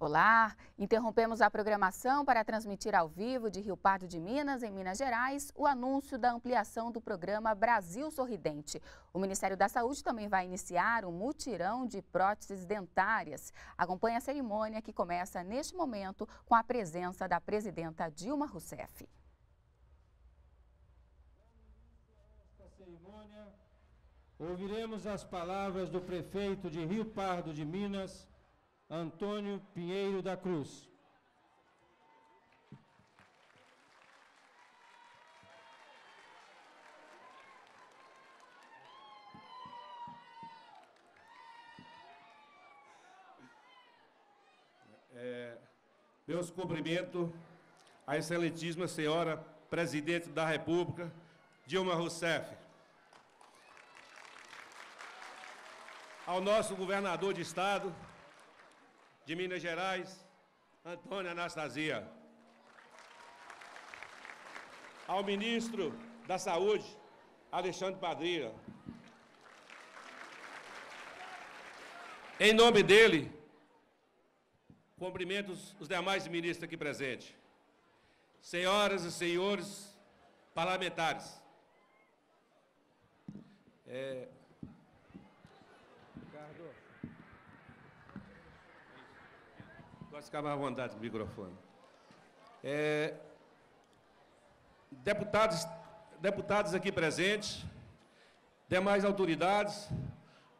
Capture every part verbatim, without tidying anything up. Olá, interrompemos a programação para transmitir ao vivo de Rio Pardo de Minas, em Minas Gerais, o anúncio da ampliação do programa Brasil Sorridente. O Ministério da Saúde também vai iniciar um mutirão de próteses dentárias. Acompanhe a cerimônia que começa neste momento com a presença da presidenta Dilma Rousseff. Nesta cerimônia, ouviremos as palavras do prefeito de Rio Pardo de Minas, Antônio Pinheiro da Cruz. É, meus cumprimentos à excelentíssima senhora presidente da República, Dilma Rousseff. Ao nosso governador de Estado de Minas Gerais, Antônio Anastasia. Ao ministro da Saúde, Alexandre Padilha. Em nome dele, cumprimento os demais ministros aqui presentes. Senhoras e senhores parlamentares. É... Pode ficar mais à vontade com o microfone. É, deputados, deputados aqui presentes, demais autoridades,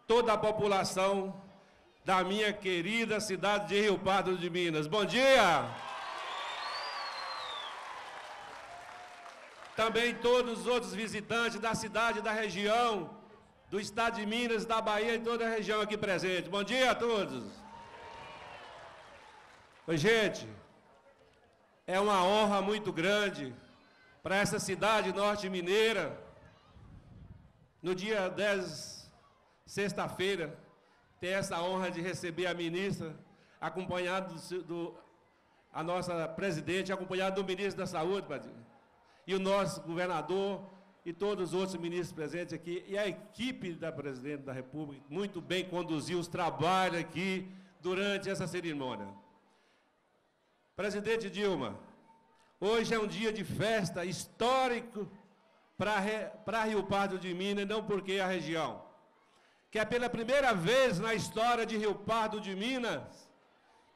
toda a população da minha querida cidade de Rio Pardo de Minas. Bom dia! Também todos os outros visitantes da cidade, da região, do estado de Minas, da Bahia e toda a região aqui presente. Bom dia a todos! Gente, é uma honra muito grande para essa cidade norte-mineira, no dia dez, sexta-feira, ter essa honra de receber a ministra, acompanhada do, do, a nossa presidente, acompanhada do ministro da Saúde, Padilha, e o nosso governador e todos os outros ministros presentes aqui, e a equipe da presidente da República, muito bem conduziu os trabalhos aqui durante essa cerimônia. Presidente Dilma, hoje é um dia de festa histórico para Rio Pardo de Minas, não porque a região, que é pela primeira vez na história de Rio Pardo de Minas,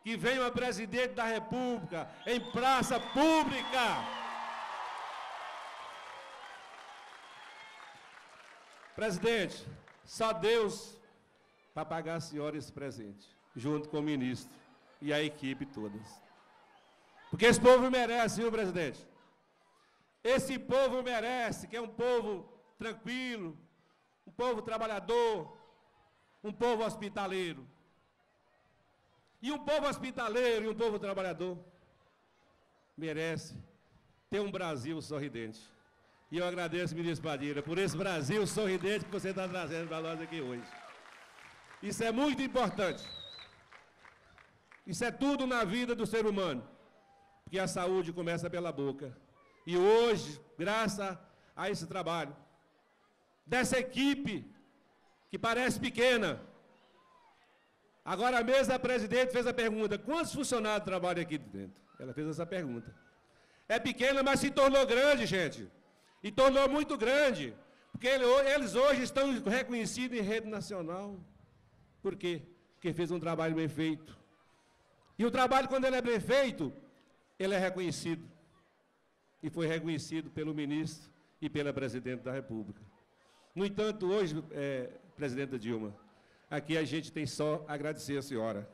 que vem uma presidente da República em praça pública. Presidente, só Deus para pagar a senhora esse presente, junto com o ministro e a equipe todas. Porque esse povo merece, viu, presidente? Esse povo merece, que é um povo tranquilo, um povo trabalhador, um povo hospitaleiro. E um povo hospitaleiro e um povo trabalhador merece ter um Brasil sorridente. E eu agradeço, ministro Padilha, por esse Brasil sorridente que você está trazendo para nós aqui hoje. Isso é muito importante. Isso é tudo na vida do ser humano. Que a saúde começa pela boca. E hoje, graças a esse trabalho, dessa equipe, que parece pequena, agora mesmo a presidente fez a pergunta, quantos funcionários trabalham aqui dentro? Ela fez essa pergunta. É pequena, mas se tornou grande, gente. E tornou muito grande. Porque eles hoje estão reconhecidos em rede nacional. Por quê? Porque fez um trabalho bem feito. E o trabalho, quando ele é bem feito, ele é reconhecido, e foi reconhecido pelo ministro e pela presidente da República. No entanto, hoje, é, presidenta Dilma, aqui a gente tem só a agradecer a senhora.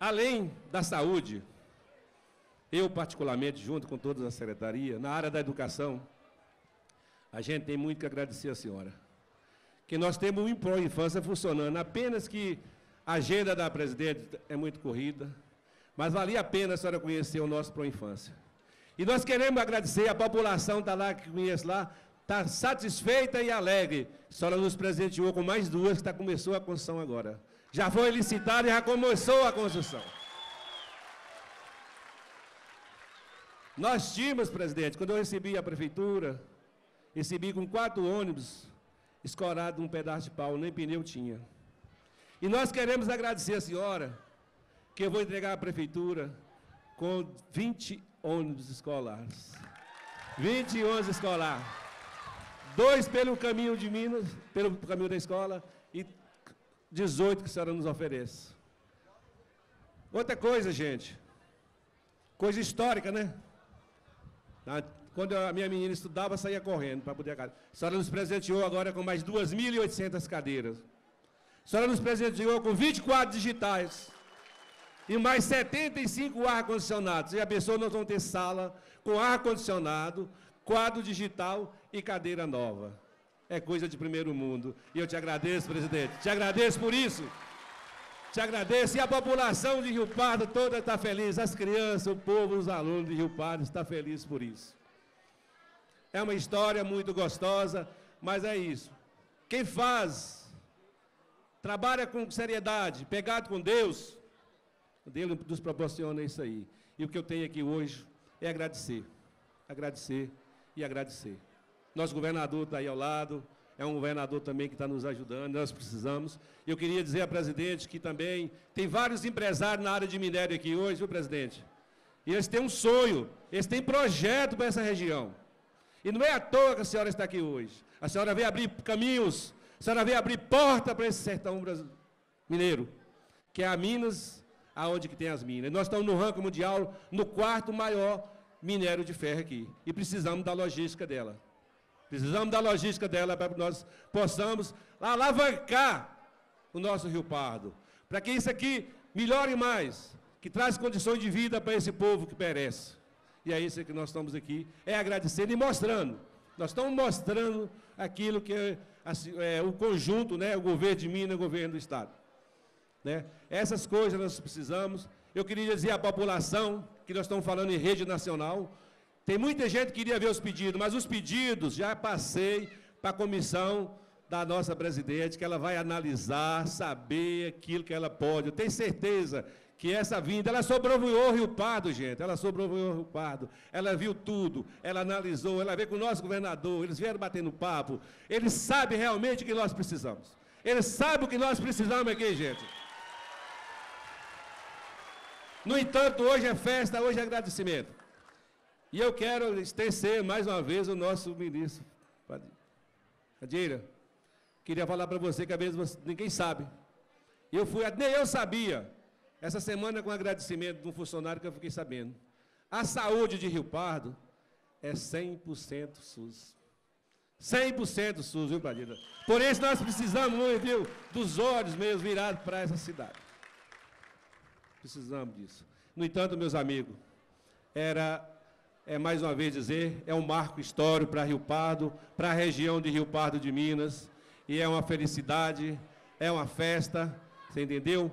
Além da saúde, eu particularmente, junto com todas as secretarias, na área da educação, a gente tem muito que agradecer a senhora. Que nós temos um Impro Infância funcionando, apenas que a agenda da presidente é muito corrida, mas valia a pena a senhora conhecer o nosso Pro Infância. E nós queremos agradecer, a população está lá, que conhece lá, está satisfeita e alegre. A senhora nos presenteou com mais duas, que tá, começou a construção agora. Já foi licitada e já começou a construção. Nós tínhamos, presidente, quando eu recebi a prefeitura, recebi com quatro ônibus, escorado um pedaço de pau, nem pneu tinha. E nós queremos agradecer a senhora, que eu vou entregar à prefeitura com vinte ônibus escolares. vinte ônibus escolares. Dois pelo caminho de Minas, pelo caminho da escola, e dezoito que a senhora nos oferece. Outra coisa, gente, coisa histórica, né? Quando a minha menina estudava, saía correndo para poder... A senhora nos presenteou agora com mais duas mil e oitocentas cadeiras. A senhora nos presenteou com vinte e quatro digitais e mais setenta e cinco ar-condicionados. E a pessoa nós vamos ter sala com ar-condicionado, quadro digital e cadeira nova. É coisa de primeiro mundo. E eu te agradeço, presidente. Te agradeço por isso. Te agradeço. E a população de Rio Pardo toda está feliz. As crianças, o povo, os alunos de Rio Pardo estão felizes por isso. É uma história muito gostosa, mas é isso. Quem faz... Trabalha com seriedade, pegado com Deus, Deus nos proporciona isso aí. E o que eu tenho aqui hoje é agradecer, agradecer e agradecer. Nosso governador está aí ao lado, é um governador também que está nos ajudando, nós precisamos. Eu queria dizer à presidente que também tem vários empresários na área de minério aqui hoje, viu, presidente? E eles têm um sonho, eles têm projeto para essa região. E não é à toa que a senhora está aqui hoje. A senhora veio abrir caminhos... A senhora veio abrir porta para esse sertão mineiro, que é a Minas, aonde que tem as minas. Nós estamos no ranking mundial, no quarto maior minério de ferro aqui. E precisamos da logística dela. Precisamos da logística dela para que nós possamos alavancar o nosso Rio Pardo. Para que isso aqui melhore mais, que traz condições de vida para esse povo que perece. E é isso que nós estamos aqui, é agradecendo e mostrando. Nós estamos mostrando aquilo que... é É, o conjunto, né, o governo de Minas e o governo do Estado. Né? Essas coisas nós precisamos. Eu queria dizer à população, que nós estamos falando em rede nacional, tem muita gente que queria ver os pedidos, mas os pedidos já passei para a comissão da nossa presidente, que ela vai analisar, saber aquilo que ela pode. Eu tenho certeza que essa vinda, ela sobrevoou Rio Pardo, gente, ela sobrevoou Rio Pardo, ela viu tudo, ela analisou, ela veio com o nosso governador, eles vieram batendo papo, eles sabem realmente o que nós precisamos. Eles sabem o que nós precisamos aqui, gente. No entanto, hoje é festa, hoje é agradecimento. E eu quero extencer mais uma vez o nosso ministro Padilha. Queria falar para você que às vezes você, ninguém sabe. Eu fui, nem eu sabia. Essa semana, com agradecimento de um funcionário que eu fiquei sabendo, a saúde de Rio Pardo é cem por cento SUS. cem por cento SUS, viu, Padilha? Por isso nós precisamos, viu, dos olhos mesmo virados para essa cidade. Precisamos disso. No entanto, meus amigos, era, é mais uma vez dizer, é um marco histórico para Rio Pardo, para a região de Rio Pardo de Minas, e é uma felicidade, é uma festa, você entendeu?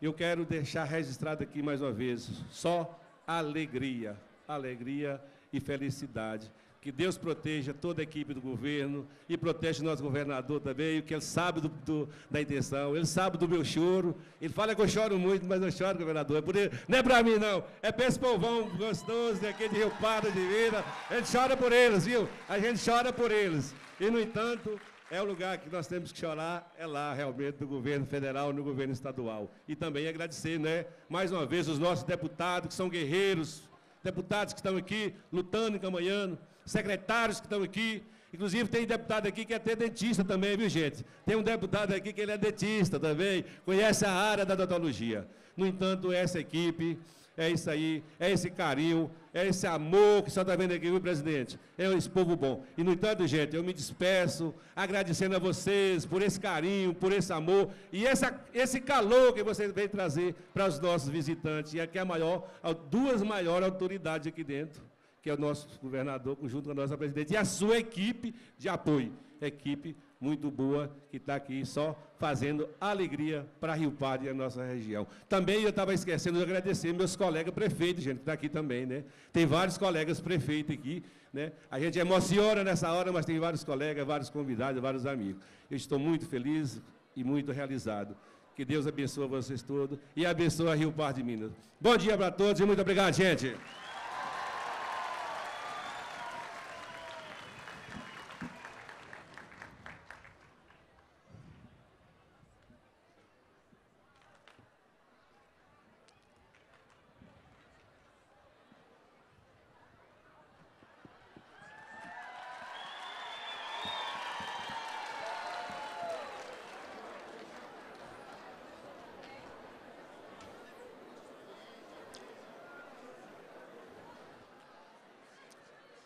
Eu quero deixar registrado aqui mais uma vez, só alegria, alegria e felicidade. Que Deus proteja toda a equipe do governo e proteja o nosso governador também, que ele sabe do, do, da intenção, ele sabe do meu choro. Ele fala que eu choro muito, mas eu choro, governador. É por ele, não é para mim, não. É para esse povão gostoso daqui de Rio Pardo de Minas. A gente chora por eles, viu? A gente chora por eles. E, no entanto... É o lugar que nós temos que chorar, é lá, realmente, no governo federal, no governo estadual. E também agradecer, né, mais uma vez, os nossos deputados, que são guerreiros, deputados que estão aqui, lutando e caminhando, secretários que estão aqui. Inclusive, tem deputado aqui que é até dentista também, viu, gente? Tem um deputado aqui que ele é dentista também, conhece a área da odontologia. No entanto, essa equipe... É isso aí, é esse carinho, é esse amor que só está vendo aqui, viu, presidente? É esse povo bom. E, no entanto, gente, eu me despeço agradecendo a vocês por esse carinho, por esse amor e essa, esse calor que vocês vêm trazer para os nossos visitantes. E aqui é a maior, duas maiores autoridades aqui dentro, que é o nosso governador, junto com a nossa presidente, e a sua equipe de apoio. Equipe muito boa, que está aqui só fazendo alegria para Rio Pardo e a nossa região. Também eu estava esquecendo de agradecer meus colegas prefeitos, gente, que está aqui também, né? Tem vários colegas prefeitos aqui, né? A gente emociona nessa hora, mas tem vários colegas, vários convidados, vários amigos. Eu estou muito feliz e muito realizado. Que Deus abençoe vocês todos e abençoe a Rio Pardo de Minas. Bom dia para todos e muito obrigado, gente.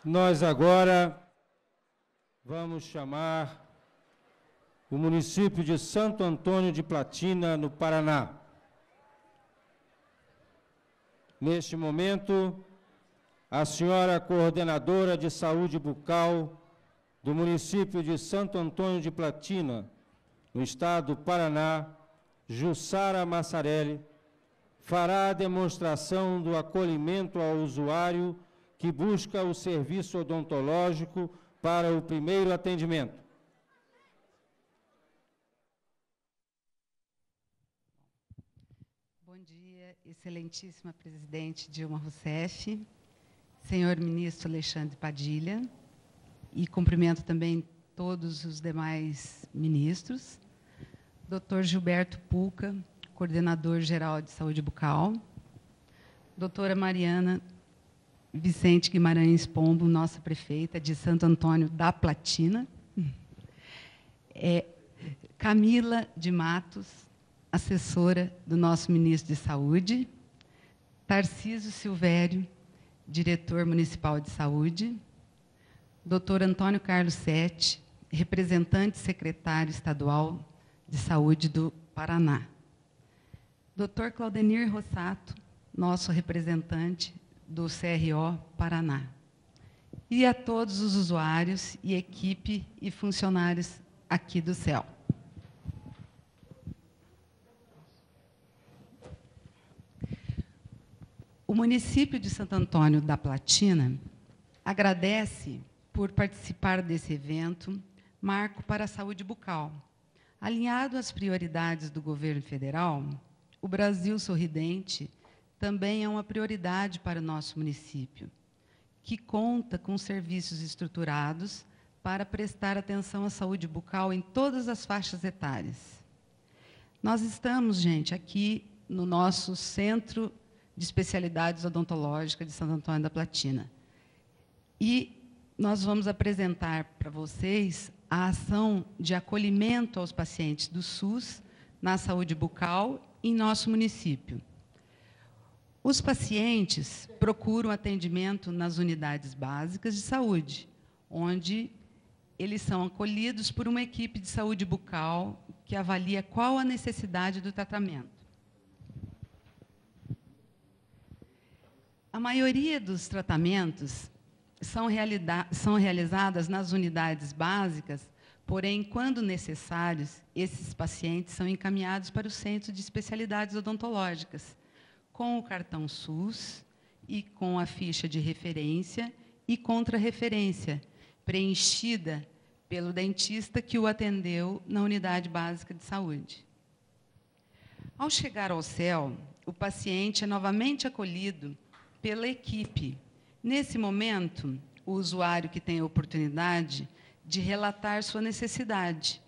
Nós agora vamos chamar o município de Santo Antônio de Platina, no Paraná. Neste momento, a senhora coordenadora de saúde bucal do município de Santo Antônio de Platina, no estado do Paraná, Jussara Massarelli, fará a demonstração do acolhimento ao usuário que busca o serviço odontológico para o primeiro atendimento. Bom dia, excelentíssima presidente Dilma Rousseff, senhor ministro Alexandre Padilha, e cumprimento também todos os demais ministros, doutor Gilberto Puca, coordenador-geral de saúde bucal, doutora Mariana Vicente Guimarães Pombo, nossa prefeita de Santo Antônio da Platina, é Camila de Matos, assessora do nosso ministro de Saúde, Tarcísio Silvério, diretor municipal de saúde, doutor Antônio Carlos Sete, representante secretário estadual de saúde do Paraná, doutor Claudenir Rossato, nosso representante do C R O Paraná, e a todos os usuários e equipe e funcionários aqui do C E L. O município de Santo Antônio da Platina agradece por participar desse evento, marco para a saúde bucal. Alinhado às prioridades do governo federal, o Brasil Sorridente também é uma prioridade para o nosso município, que conta com serviços estruturados para prestar atenção à saúde bucal em todas as faixas etárias. Nós estamos, gente, aqui no nosso Centro de Especialidades Odontológicas de Santo Antônio da Platina. E nós vamos apresentar para vocês a ação de acolhimento aos pacientes do SUS na saúde bucal em nosso município. Os pacientes procuram atendimento nas unidades básicas de saúde, onde eles são acolhidos por uma equipe de saúde bucal que avalia qual a necessidade do tratamento. A maioria dos tratamentos são, são realizadas nas unidades básicas, porém, quando necessários, esses pacientes são encaminhados para o Centro de Especialidades Odontológicas, com o cartão SUS e com a ficha de referência e contrarreferência, preenchida pelo dentista que o atendeu na unidade básica de saúde. Ao chegar ao C E L, o paciente é novamente acolhido pela equipe. Nesse momento, o usuário que tem a oportunidade de relatar sua necessidade,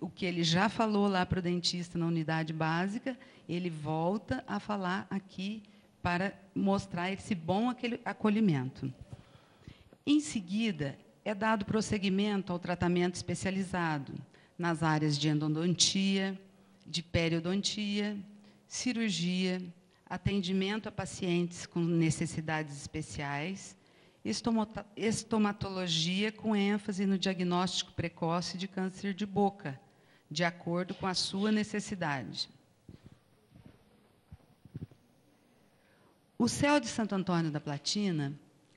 o que ele já falou lá para o dentista na unidade básica, ele volta a falar aqui para mostrar esse bom acolhimento. Em seguida, é dado prosseguimento ao tratamento especializado nas áreas de endodontia, de periodontia, cirurgia, atendimento a pacientes com necessidades especiais, estomatologia com ênfase no diagnóstico precoce de câncer de boca, de acordo com a sua necessidade. O C E L de Santo Antônio da Platina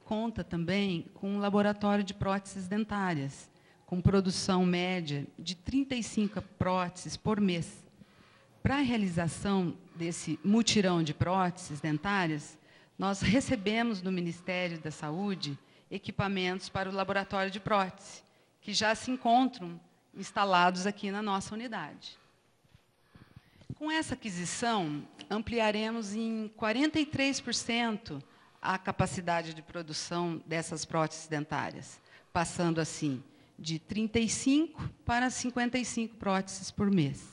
conta também com um laboratório de próteses dentárias, com produção média de trinta e cinco próteses por mês. Para a realização desse mutirão de próteses dentárias, nós recebemos do Ministério da Saúde equipamentos para o laboratório de prótese, que já se encontram instalados aqui na nossa unidade. Com essa aquisição, ampliaremos em quarenta e três por cento a capacidade de produção dessas próteses dentárias, passando, assim, de trinta e cinco para cinquenta e cinco próteses por mês.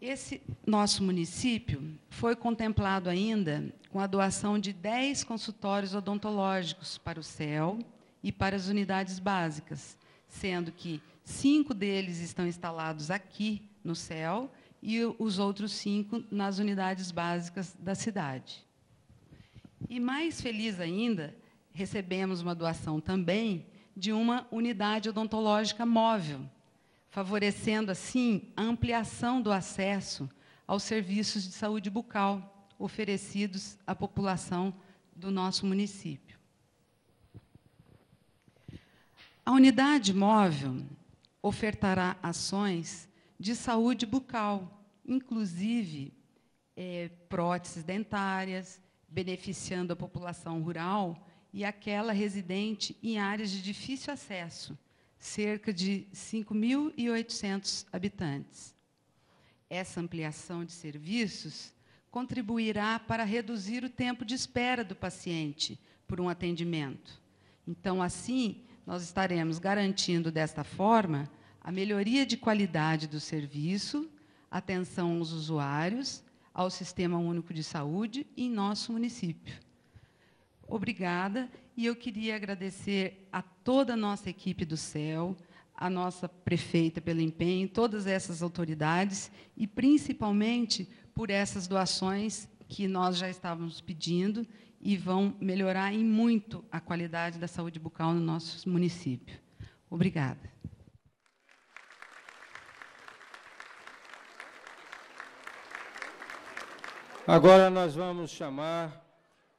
Esse nosso município foi contemplado ainda com a doação de dez consultórios odontológicos para o C E L e para as unidades básicas, sendo que cinco deles estão instalados aqui no C E L e os outros cinco nas unidades básicas da cidade. E mais feliz ainda, recebemos uma doação também de uma unidade odontológica móvel, favorecendo, assim, a ampliação do acesso aos serviços de saúde bucal oferecidos à população do nosso município. A unidade móvel ofertará ações de saúde bucal, inclusive é, próteses dentárias, beneficiando a população rural e aquela residente em áreas de difícil acesso, cerca de cinco mil e oitocentos habitantes. Essa ampliação de serviços contribuirá para reduzir o tempo de espera do paciente por um atendimento. Então, assim, nós estaremos garantindo, desta forma, a melhoria de qualidade do serviço, atenção aos usuários, ao Sistema Único de Saúde e em nosso município. Obrigada, e eu queria agradecer a toda a nossa equipe do C E L, a nossa prefeita pelo empenho, todas essas autoridades, e principalmente por essas doações que nós já estávamos pedindo e vão melhorar em muito a qualidade da saúde bucal no nosso município. Obrigada. Agora nós vamos chamar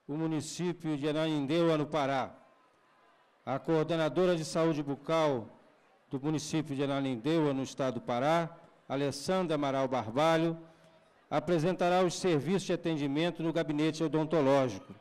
o município de Ananindeua, no Pará. A coordenadora de saúde bucal do município de Ananindeua, no estado do Pará, Alessandra Amaral Barbalho, apresentará os serviços de atendimento no gabinete odontológico.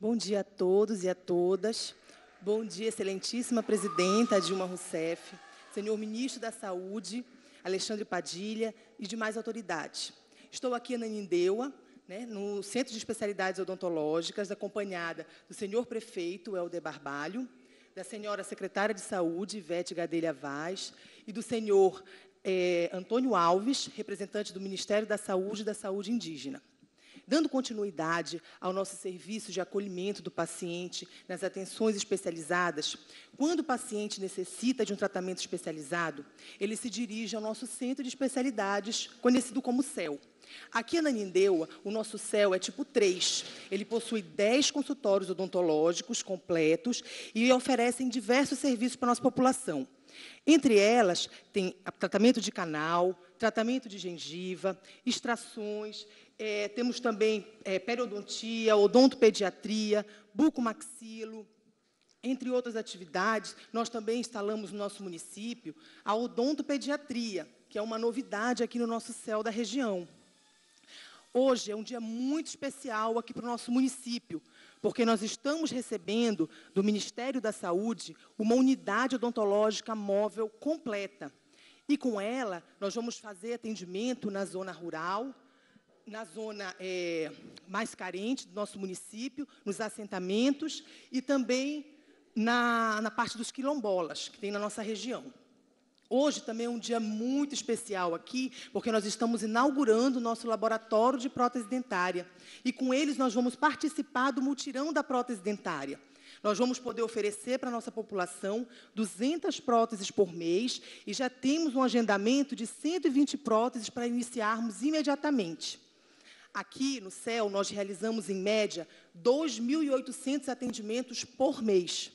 Bom dia a todos e a todas. Bom dia, excelentíssima presidenta Dilma Rousseff, senhor ministro da Saúde, Alexandre Padilha e demais autoridades. Estou aqui em Ananindeua, né, no Centro de Especialidades Odontológicas, acompanhada do senhor prefeito, Helder Barbalho, da senhora secretária de Saúde, Ivete Gadelha Vaz, e do senhor eh, Antônio Alves, representante do Ministério da Saúde e da Saúde Indígena. Dando continuidade ao nosso serviço de acolhimento do paciente nas atenções especializadas, quando o paciente necessita de um tratamento especializado, ele se dirige ao nosso centro de especialidades, conhecido como C E L. Aqui em Ananindeua, o nosso C E L é tipo três. Ele possui dez consultórios odontológicos completos e oferecem diversos serviços para a nossa população. Entre elas, tem tratamento de canal, tratamento de gengiva, extrações, é, temos também é, periodontia, odontopediatria, bucomaxilo, entre outras atividades. Nós também instalamos no nosso município a odontopediatria, que é uma novidade aqui no nosso C E L da região. Hoje é um dia muito especial aqui para o nosso município, porque nós estamos recebendo do Ministério da Saúde uma unidade odontológica móvel completa. E com ela, nós vamos fazer atendimento na zona rural, na zona é, mais carente do nosso município, nos assentamentos e também na, na parte dos quilombolas, que tem na nossa região. Hoje também é um dia muito especial aqui, porque nós estamos inaugurando o nosso laboratório de prótese dentária. E com eles nós vamos participar do mutirão da prótese dentária. Nós vamos poder oferecer para a nossa população duzentas próteses por mês e já temos um agendamento de cento e vinte próteses para iniciarmos imediatamente. Aqui no C E L nós realizamos, em média, dois mil e oitocentos atendimentos por mês.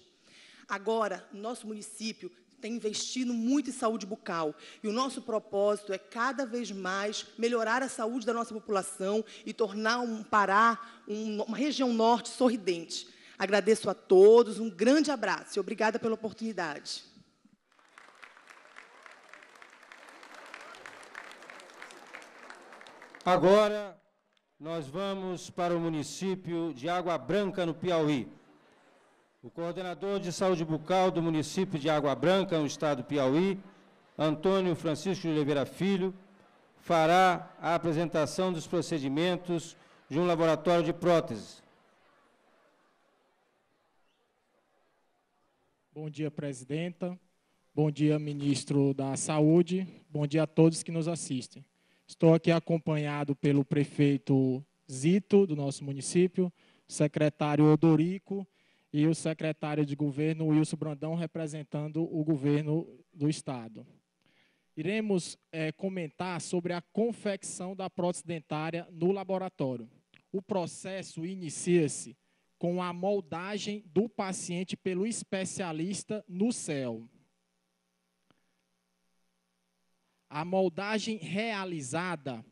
Agora, nosso município tem investido muito em saúde bucal. E o nosso propósito é, cada vez mais, melhorar a saúde da nossa população e tornar um Pará, um, uma região norte sorridente. Agradeço a todos, um grande abraço e obrigada pela oportunidade. Agora, nós vamos para o município de Água Branca, no Piauí. O coordenador de saúde bucal do município de Água Branca, no estado do Piauí, Antônio Francisco de Oliveira Filho, fará a apresentação dos procedimentos de um laboratório de próteses. Bom dia, presidenta. Bom dia, ministro da Saúde. Bom dia a todos que nos assistem. Estou aqui acompanhado pelo prefeito Zito, do nosso município, secretário Odorico, e o secretário de governo, Wilson Brandão, representando o governo do Estado. iremos é, comentar sobre a confecção da prótese dentária no laboratório. O processo inicia-se com a moldagem do paciente pelo especialista no C E L. A moldagem realizada,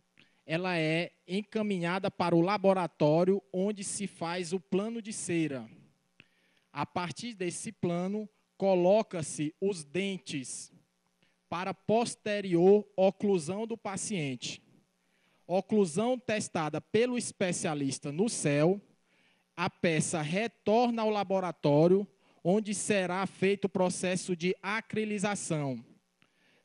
ela é encaminhada para o laboratório onde se faz o plano de cera. A partir desse plano, coloca-se os dentes para posterior oclusão do paciente. Oclusão testada pelo especialista no C E L, a peça retorna ao laboratório, onde será feito o processo de acrilização.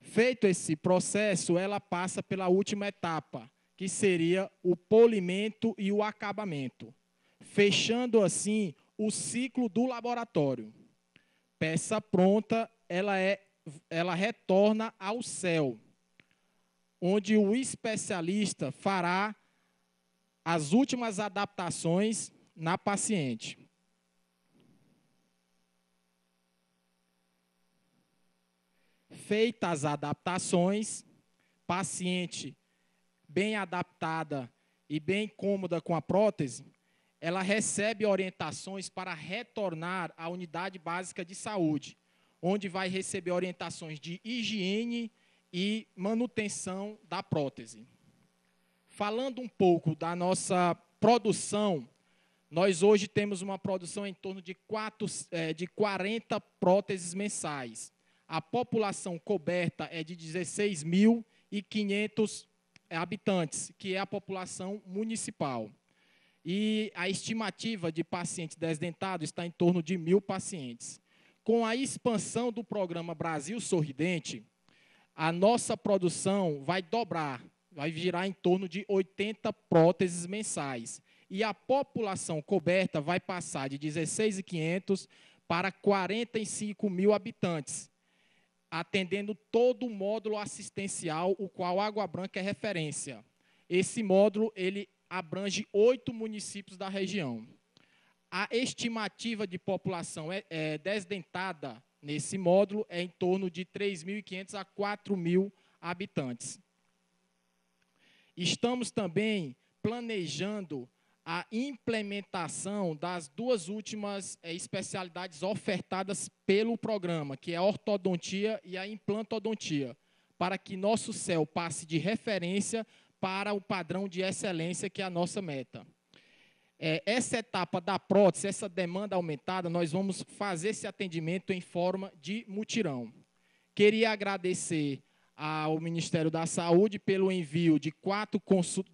Feito esse processo, ela passa pela última etapa, que seria o polimento e o acabamento, fechando assim o ciclo do laboratório. Peça pronta, ela, é, ela retorna ao C E L, onde o especialista fará as últimas adaptações na paciente. Feitas as adaptações, paciente bem adaptada e bem cômoda com a prótese, ela recebe orientações para retornar à unidade básica de saúde, onde vai receber orientações de higiene e manutenção da prótese. Falando um pouco da nossa produção, nós hoje temos uma produção em torno de, quatro, é, de quarenta próteses mensais. A população coberta é de dezesseis mil e quinhentos habitantes, que é a população municipal. E a estimativa de pacientes desdentados está em torno de mil pacientes. Com a expansão do programa Brasil Sorridente, a nossa produção vai dobrar, vai girar em torno de oitenta próteses mensais. E a população coberta vai passar de dezesseis mil e quinhentos para quarenta e cinco mil habitantes, atendendo todo o módulo assistencial, o qual Água Branca é referência. Esse módulo, ele abrange oito municípios da região. A estimativa de população é, é, desdentada nesse módulo é em torno de três mil e quinhentos a quatro mil habitantes. Estamos também planejando a implementação das duas últimas é, especialidades ofertadas pelo programa, que é a ortodontia e a implantodontia, para que nosso C E L passe de referência para o padrão de excelência, que é a nossa meta. É, essa etapa da prótese, essa demanda aumentada, nós vamos fazer esse atendimento em forma de mutirão. Queria agradecer ao Ministério da Saúde pelo envio de quatro,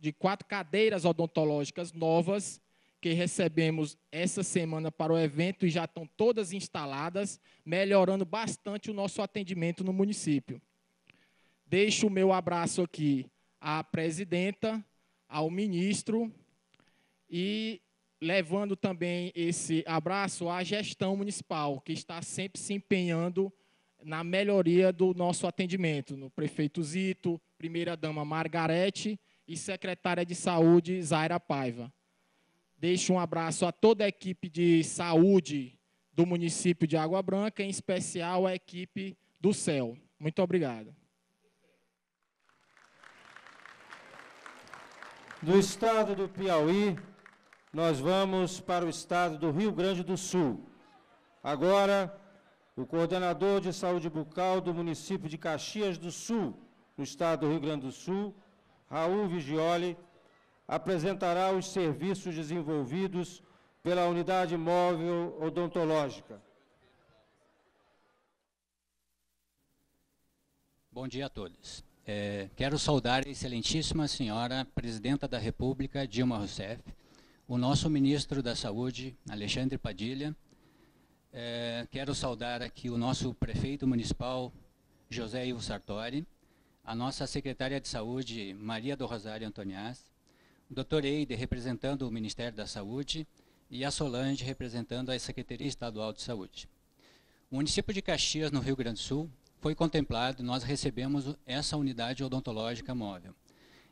de quatro cadeiras odontológicas novas, que recebemos essa semana para o evento e já estão todas instaladas, melhorando bastante o nosso atendimento no município. Deixo o meu abraço aqui à presidenta, ao ministro e levando também esse abraço à gestão municipal, que está sempre se empenhando na melhoria do nosso atendimento, no prefeito Zito, primeira-dama Margarete e secretária de Saúde, Zaira Paiva. Deixo um abraço a toda a equipe de saúde do município de Água Branca, em especial a equipe do C E L. Muito obrigado. Do estado do Piauí, nós vamos para o estado do Rio Grande do Sul. Agora, o coordenador de saúde bucal do município de Caxias do Sul, no estado do Rio Grande do Sul, Raul Vigioli, apresentará os serviços desenvolvidos pela unidade móvel odontológica. Bom dia a todos. É, quero saudar a excelentíssima senhora presidenta da República, Dilma Rousseff, o nosso ministro da Saúde, Alexandre Padilha. É, quero saudar aqui o nosso prefeito municipal, José Ivo Sartori, a nossa secretária de Saúde, Maria do Rosário Antoniaz, o doutor Eide, representando o Ministério da Saúde, e a Solange, representando a Secretaria Estadual de Saúde. O município de Caxias, no Rio Grande do Sul, foi contemplado, nós recebemos essa unidade odontológica móvel.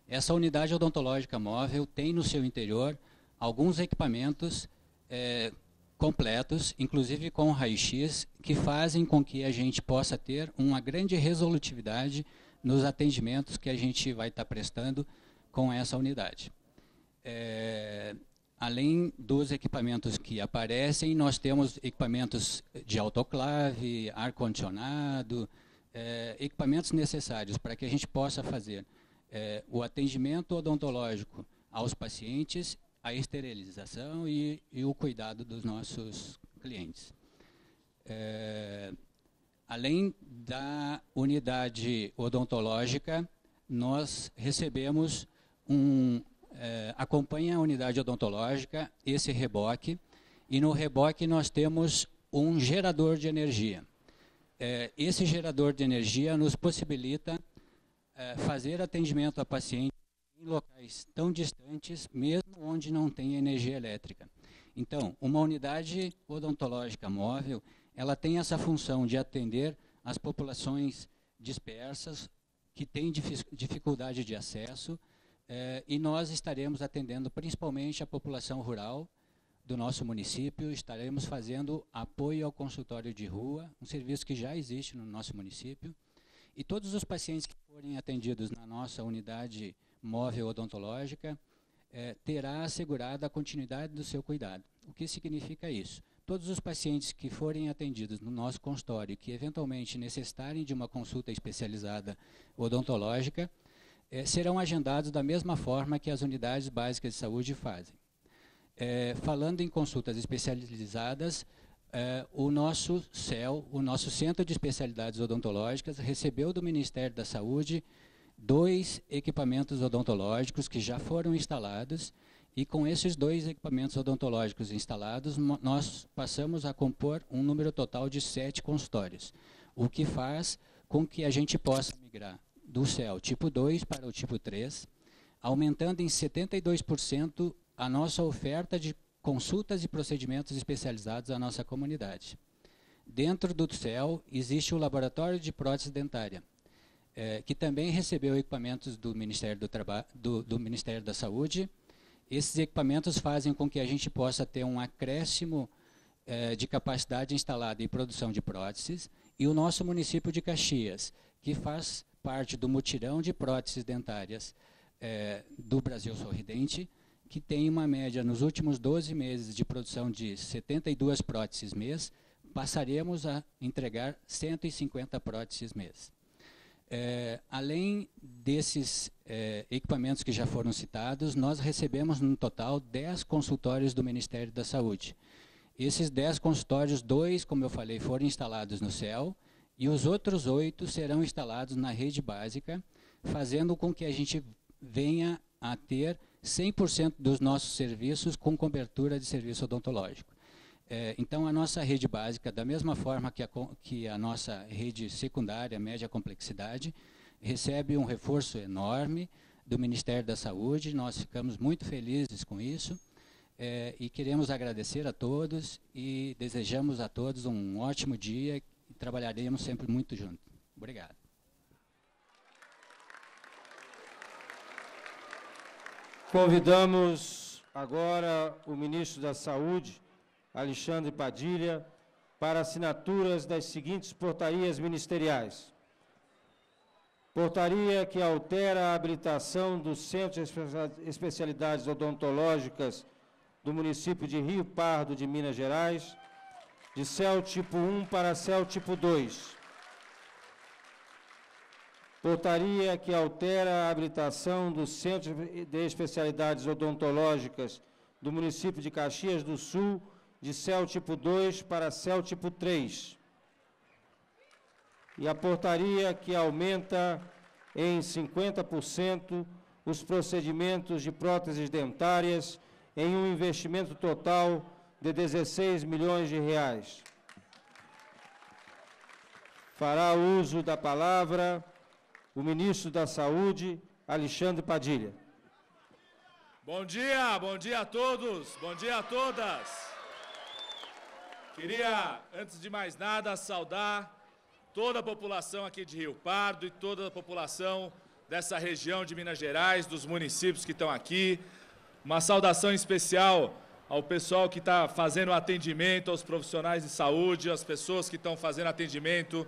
Essa unidade odontológica móvel tem no seu interior alguns equipamentos é, completos, inclusive com raio-x, que fazem com que a gente possa ter uma grande resolutividade nos atendimentos que a gente vai estar prestando com essa unidade. É, além dos equipamentos que aparecem, nós temos equipamentos de autoclave, ar-condicionado, é, equipamentos necessários para que a gente possa fazer é, o atendimento odontológico aos pacientes, a esterilização e, e o cuidado dos nossos clientes. É, além da unidade odontológica, nós recebemos um... É, acompanha a unidade odontológica, esse reboque, e no reboque nós temos um gerador de energia. É, esse gerador de energia nos possibilita é, fazer atendimento a pacientes em locais tão distantes, mesmo onde não tem energia elétrica. Então, uma unidade odontológica móvel, ela tem essa função de atender as populações dispersas, que têm dificuldade de acesso, eh, e nós estaremos atendendo principalmente a população rural do nosso município, estaremos fazendo apoio ao consultório de rua, um serviço que já existe no nosso município, e todos os pacientes que forem atendidos na nossa unidade móvel odontológica eh, terá assegurada a continuidade do seu cuidado. O que significa isso? Todos os pacientes que forem atendidos no nosso consultório, que eventualmente necessitarem de uma consulta especializada odontológica, eh, serão agendados da mesma forma que as unidades básicas de saúde fazem. Eh, falando em consultas especializadas, eh, o nosso C E L, o nosso Centro de Especialidades Odontológicas, recebeu do Ministério da Saúde dois equipamentos odontológicos que já foram instalados. E com esses dois equipamentos odontológicos instalados, nós passamos a compor um número total de sete consultórios, o que faz com que a gente possa migrar do C E L tipo dois para o tipo três, aumentando em setenta e dois por cento a nossa oferta de consultas e procedimentos especializados à nossa comunidade. Dentro do C E L existe o Laboratório de Prótese Dentária, eh, que também recebeu equipamentos do Ministério do Traba- do, do Ministério da Saúde. Esses equipamentos fazem com que a gente possa ter um acréscimo eh, de capacidade instalada e produção de próteses. E o nosso município de Caxias, que faz parte do mutirão de próteses dentárias eh, do Brasil Sorridente, que tem uma média nos últimos doze meses de produção de setenta e duas próteses mês, passaremos a entregar cento e cinquenta próteses mês. É, além desses é, equipamentos que já foram citados, nós recebemos no total dez consultórios do Ministério da Saúde. Esses dez consultórios, dois, como eu falei, foram instalados no C E L, e os outros oito serão instalados na rede básica, fazendo com que a gente venha a ter cem por cento dos nossos serviços com cobertura de serviço odontológico. Então, a nossa rede básica, da mesma forma que a, que a nossa rede secundária, média complexidade, recebe um reforço enorme do Ministério da Saúde. Nós ficamos muito felizes com isso é, e queremos agradecer a todos e desejamos a todos um ótimo dia e trabalharemos sempre muito juntos. Obrigado. Convidamos agora o ministro da Saúde, Alexandre Padilha, para assinaturas das seguintes portarias ministeriais. Portaria que altera a habilitação do Centro de Especialidades Odontológicas do município de Rio Pardo de Minas Gerais, de C E L tipo um para C E L tipo dois. Portaria que altera a habilitação do Centro de Especialidades Odontológicas do município de Caxias do Sul, de C E L tipo dois para C E L tipo três. E a portaria que aumenta em cinquenta por cento os procedimentos de próteses dentárias em um investimento total de dezesseis milhões de reais. Fará uso da palavra o ministro da Saúde, Alexandre Padilha. Bom dia, bom dia a todos, bom dia a todas. Queria, antes de mais nada, saudar toda a população aqui de Rio Pardo e toda a população dessa região de Minas Gerais, dos municípios que estão aqui. Uma saudação especial ao pessoal que está fazendo atendimento, aos profissionais de saúde, às pessoas que estão fazendo atendimento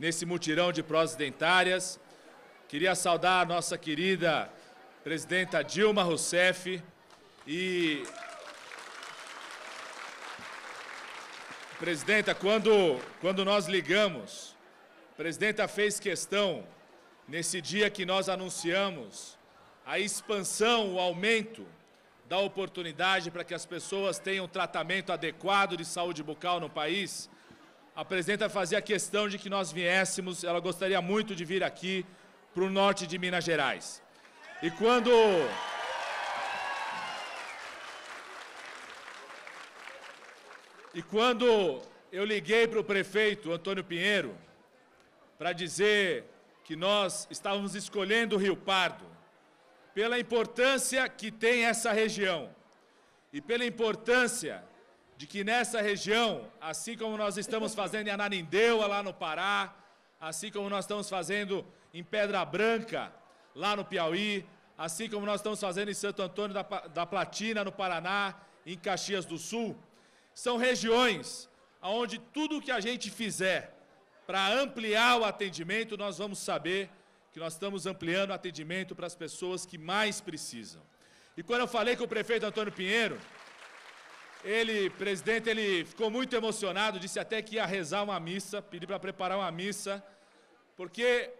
nesse mutirão de próteses dentárias. Queria saudar a nossa querida presidenta Dilma Rousseff e... Presidenta, quando, quando nós ligamos, a presidenta fez questão, nesse dia que nós anunciamos a expansão, o aumento da oportunidade para que as pessoas tenham tratamento adequado de saúde bucal no país, a presidenta fazia questão de que nós viéssemos, ela gostaria muito de vir aqui para o norte de Minas Gerais. E quando... E quando eu liguei para o prefeito Antônio Pinheiro para dizer que nós estávamos escolhendo o Rio Pardo pela importância que tem essa região e pela importância de que nessa região, assim como nós estamos fazendo em Ananindeua, lá no Pará, assim como nós estamos fazendo em Pedra Branca, lá no Piauí, assim como nós estamos fazendo em Santo Antônio da Platina, no Paraná, em Caxias do Sul, são regiões onde tudo o que a gente fizer para ampliar o atendimento, nós vamos saber que nós estamos ampliando o atendimento para as pessoas que mais precisam. E quando eu falei com o prefeito Antônio Pinheiro, ele, presidente, ele ficou muito emocionado, disse até que ia rezar uma missa, pediu para preparar uma missa, porque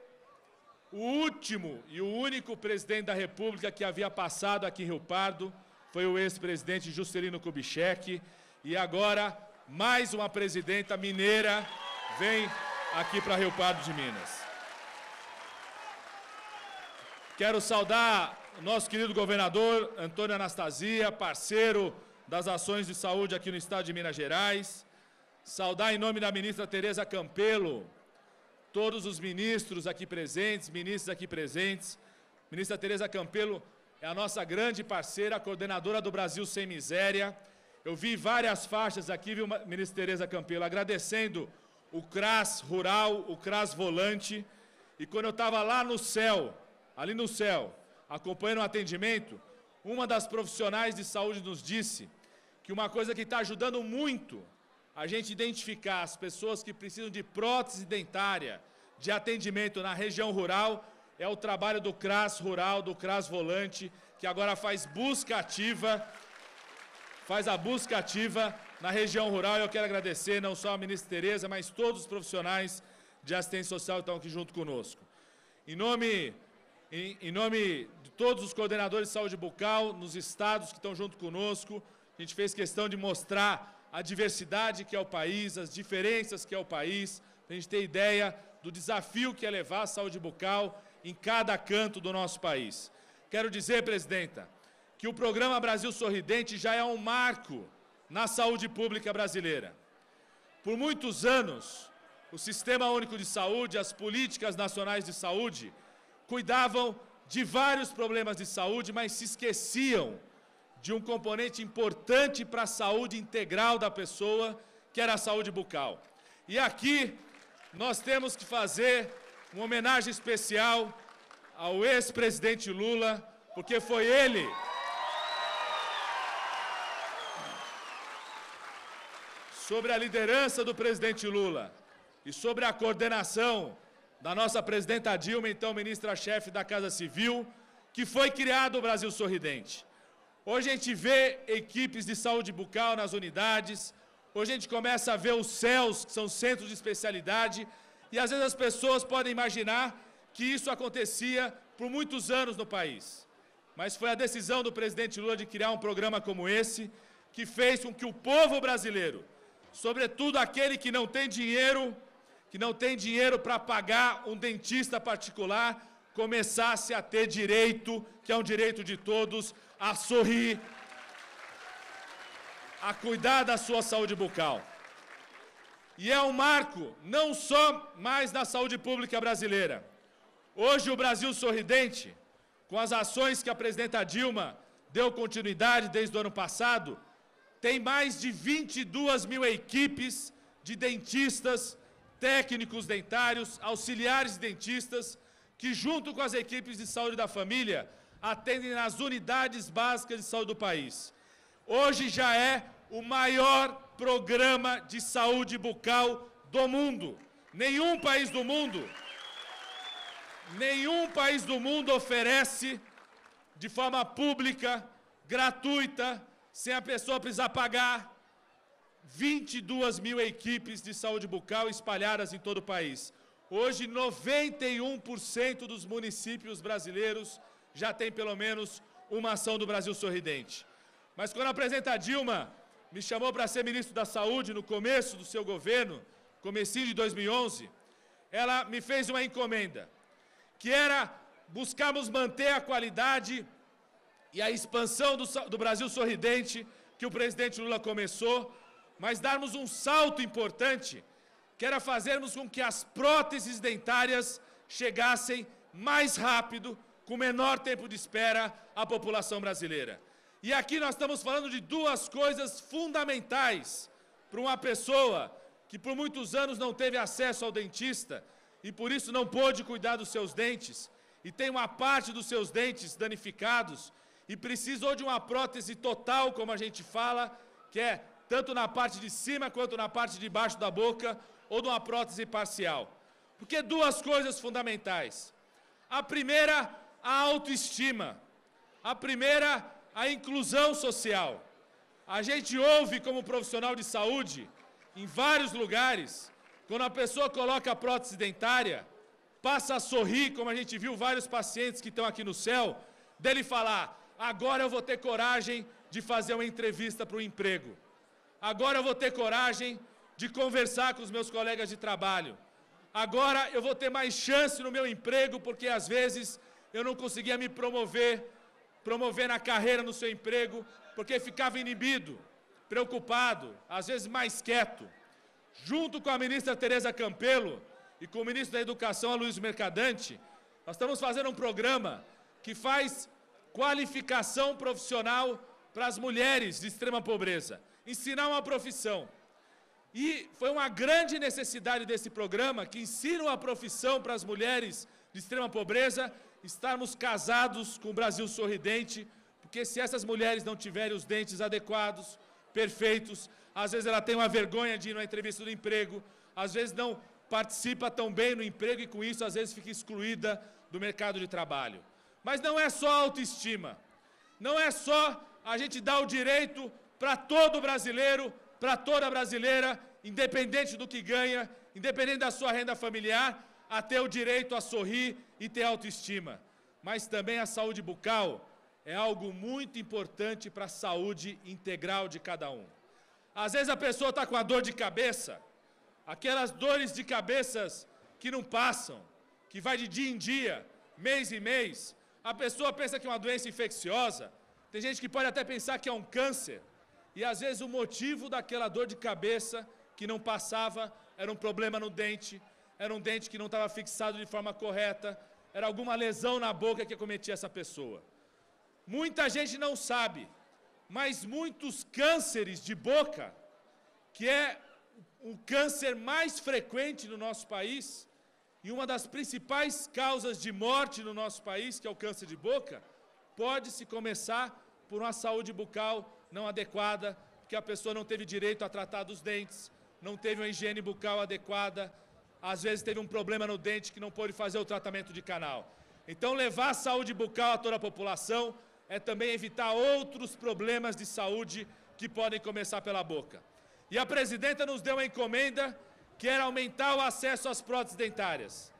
o último e o único presidente da República que havia passado aqui em Rio Pardo foi o ex-presidente Juscelino Kubitschek. E agora, mais uma presidenta mineira vem aqui para Rio Pardo de Minas. Quero saudar o nosso querido governador Antônio Anastasia, parceiro das ações de saúde aqui no estado de Minas Gerais. Saudar em nome da ministra Tereza Campelo, todos os ministros aqui presentes, ministros aqui presentes. Ministra Tereza Campelo é a nossa grande parceira, coordenadora do Brasil Sem Miséria. Eu vi várias faixas aqui, viu, ministra Tereza Campelo, agradecendo o CRAS Rural, o CRAS Volante. E quando eu estava lá no céu, ali no céu, acompanhando o atendimento, uma das profissionais de saúde nos disse que uma coisa que está ajudando muito a gente identificar as pessoas que precisam de prótese dentária, de atendimento na região rural, é o trabalho do CRAS Rural, do CRAS Volante, que agora faz busca ativa... faz a busca ativa na região rural. E eu quero agradecer não só a ministra Tereza, mas todos os profissionais de assistência social que estão aqui junto conosco. Em nome, em, em nome de todos os coordenadores de saúde bucal, nos estados que estão junto conosco, a gente fez questão de mostrar a diversidade que é o país, as diferenças que é o país, para a gente ter ideia do desafio que é levar a saúde bucal em cada canto do nosso país. Quero dizer, presidenta, que o programa Brasil Sorridente já é um marco na saúde pública brasileira. Por muitos anos, o Sistema Único de Saúde, as políticas nacionais de saúde, cuidavam de vários problemas de saúde, mas se esqueciam de um componente importante para a saúde integral da pessoa, que era a saúde bucal. E aqui, nós temos que fazer uma homenagem especial ao ex-presidente Lula, porque foi ele... sobre a liderança do presidente Lula e sobre a coordenação da nossa presidenta Dilma, então ministra-chefe da Casa Civil, que foi criado o Brasil Sorridente. Hoje a gente vê equipes de saúde bucal nas unidades, hoje a gente começa a ver os C E Os, que são centros de especialidade, e às vezes as pessoas podem imaginar que isso acontecia por muitos anos no país. Mas foi a decisão do presidente Lula de criar um programa como esse, que fez com que o povo brasileiro, sobretudo aquele que não tem dinheiro, que não tem dinheiro para pagar um dentista particular, começasse a ter direito, que é um direito de todos, a sorrir, a cuidar da sua saúde bucal. E é um marco, não só mais na saúde pública brasileira. Hoje o Brasil Sorridente, com as ações que a presidenta Dilma deu continuidade desde o ano passado, tem mais de vinte e duas mil equipes de dentistas, técnicos dentários, auxiliares de dentistas, que junto com as equipes de saúde da família, atendem nas unidades básicas de saúde do país. Hoje já é o maior programa de saúde bucal do mundo. Nenhum país do mundo, Nenhum país do mundo oferece de forma pública, gratuita, sem a pessoa precisar pagar, vinte e duas mil equipes de saúde bucal espalhadas em todo o país. Hoje, noventa e um por cento dos municípios brasileiros já tem pelo menos uma ação do Brasil Sorridente. Mas quando a presidenta Dilma me chamou para ser ministro da Saúde no começo do seu governo, comecinho de dois mil e onze, ela me fez uma encomenda, que era buscarmos manter a qualidade e a expansão do, do Brasil Sorridente que o presidente Lula começou, mas darmos um salto importante, que era fazermos com que as próteses dentárias chegassem mais rápido, com menor tempo de espera, à população brasileira. E aqui nós estamos falando de duas coisas fundamentais para uma pessoa que por muitos anos não teve acesso ao dentista e por isso não pôde cuidar dos seus dentes, e tem uma parte dos seus dentes danificados e precisou de uma prótese total, como a gente fala, que é tanto na parte de cima quanto na parte de baixo da boca, ou de uma prótese parcial. Porque duas coisas fundamentais. A primeira, a autoestima. A primeira, a inclusão social. A gente ouve, como profissional de saúde, em vários lugares, quando a pessoa coloca a prótese dentária, passa a sorrir, como a gente viu vários pacientes que estão aqui no céu, dele falar, agora eu vou ter coragem de fazer uma entrevista para o emprego. Agora eu vou ter coragem de conversar com os meus colegas de trabalho. Agora eu vou ter mais chance no meu emprego, porque às vezes eu não conseguia me promover, promover na carreira no seu emprego, porque ficava inibido, preocupado, às vezes mais quieto. Junto com a ministra Tereza Campelo, e com o ministro da Educação, Luiz Mercadante, nós estamos fazendo um programa que faz qualificação profissional para as mulheres de extrema pobreza, ensinar uma profissão. E foi uma grande necessidade desse programa, que ensina uma profissão para as mulheres de extrema pobreza, estarmos casados com o Brasil Sorridente, porque se essas mulheres não tiverem os dentes adequados, perfeitos, às vezes ela tem uma vergonha de ir numa entrevista do emprego, às vezes não participa tão bem no emprego e com isso às vezes fica excluída do mercado de trabalho. Mas não é só autoestima, não é só a gente dar o direito para todo brasileiro, para toda brasileira, independente do que ganha, independente da sua renda familiar, a ter o direito a sorrir e ter autoestima. Mas também a saúde bucal é algo muito importante para a saúde integral de cada um. Às vezes a pessoa está com a dor de cabeça, aquelas dores de cabeças que não passam, que vai de dia em dia, mês em mês, a pessoa pensa que é uma doença infecciosa, tem gente que pode até pensar que é um câncer, e às vezes o motivo daquela dor de cabeça que não passava era um problema no dente, era um dente que não estava fixado de forma correta, era alguma lesão na boca que acometia essa pessoa. Muita gente não sabe, mas muitos cânceres de boca, que é o câncer mais frequente no nosso país e uma das principais causas de morte no nosso país, que é o câncer de boca, pode-se começar por uma saúde bucal não adequada, porque a pessoa não teve direito a tratar dos dentes, não teve uma higiene bucal adequada, às vezes teve um problema no dente que não pôde fazer o tratamento de canal. Então, levar a saúde bucal a toda a população é também evitar outros problemas de saúde que podem começar pela boca. E a presidenta nos deu uma encomenda, que era aumentar o acesso às próteses dentárias.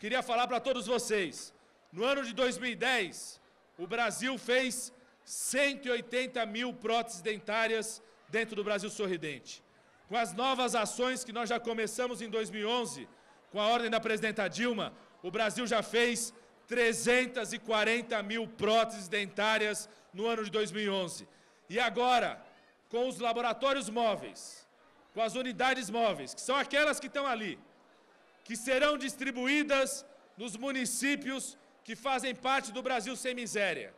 Queria falar para todos vocês, no ano de dois mil e dez, o Brasil fez cento e oitenta mil próteses dentárias dentro do Brasil Sorridente. Com as novas ações que nós já começamos em dois mil e onze, com a ordem da presidenta Dilma, o Brasil já fez trezentas e quarenta mil próteses dentárias no ano de dois mil e onze. E agora, com os laboratórios móveis, com as unidades móveis, que são aquelas que estão ali, que serão distribuídas nos municípios que fazem parte do Brasil Sem Miséria,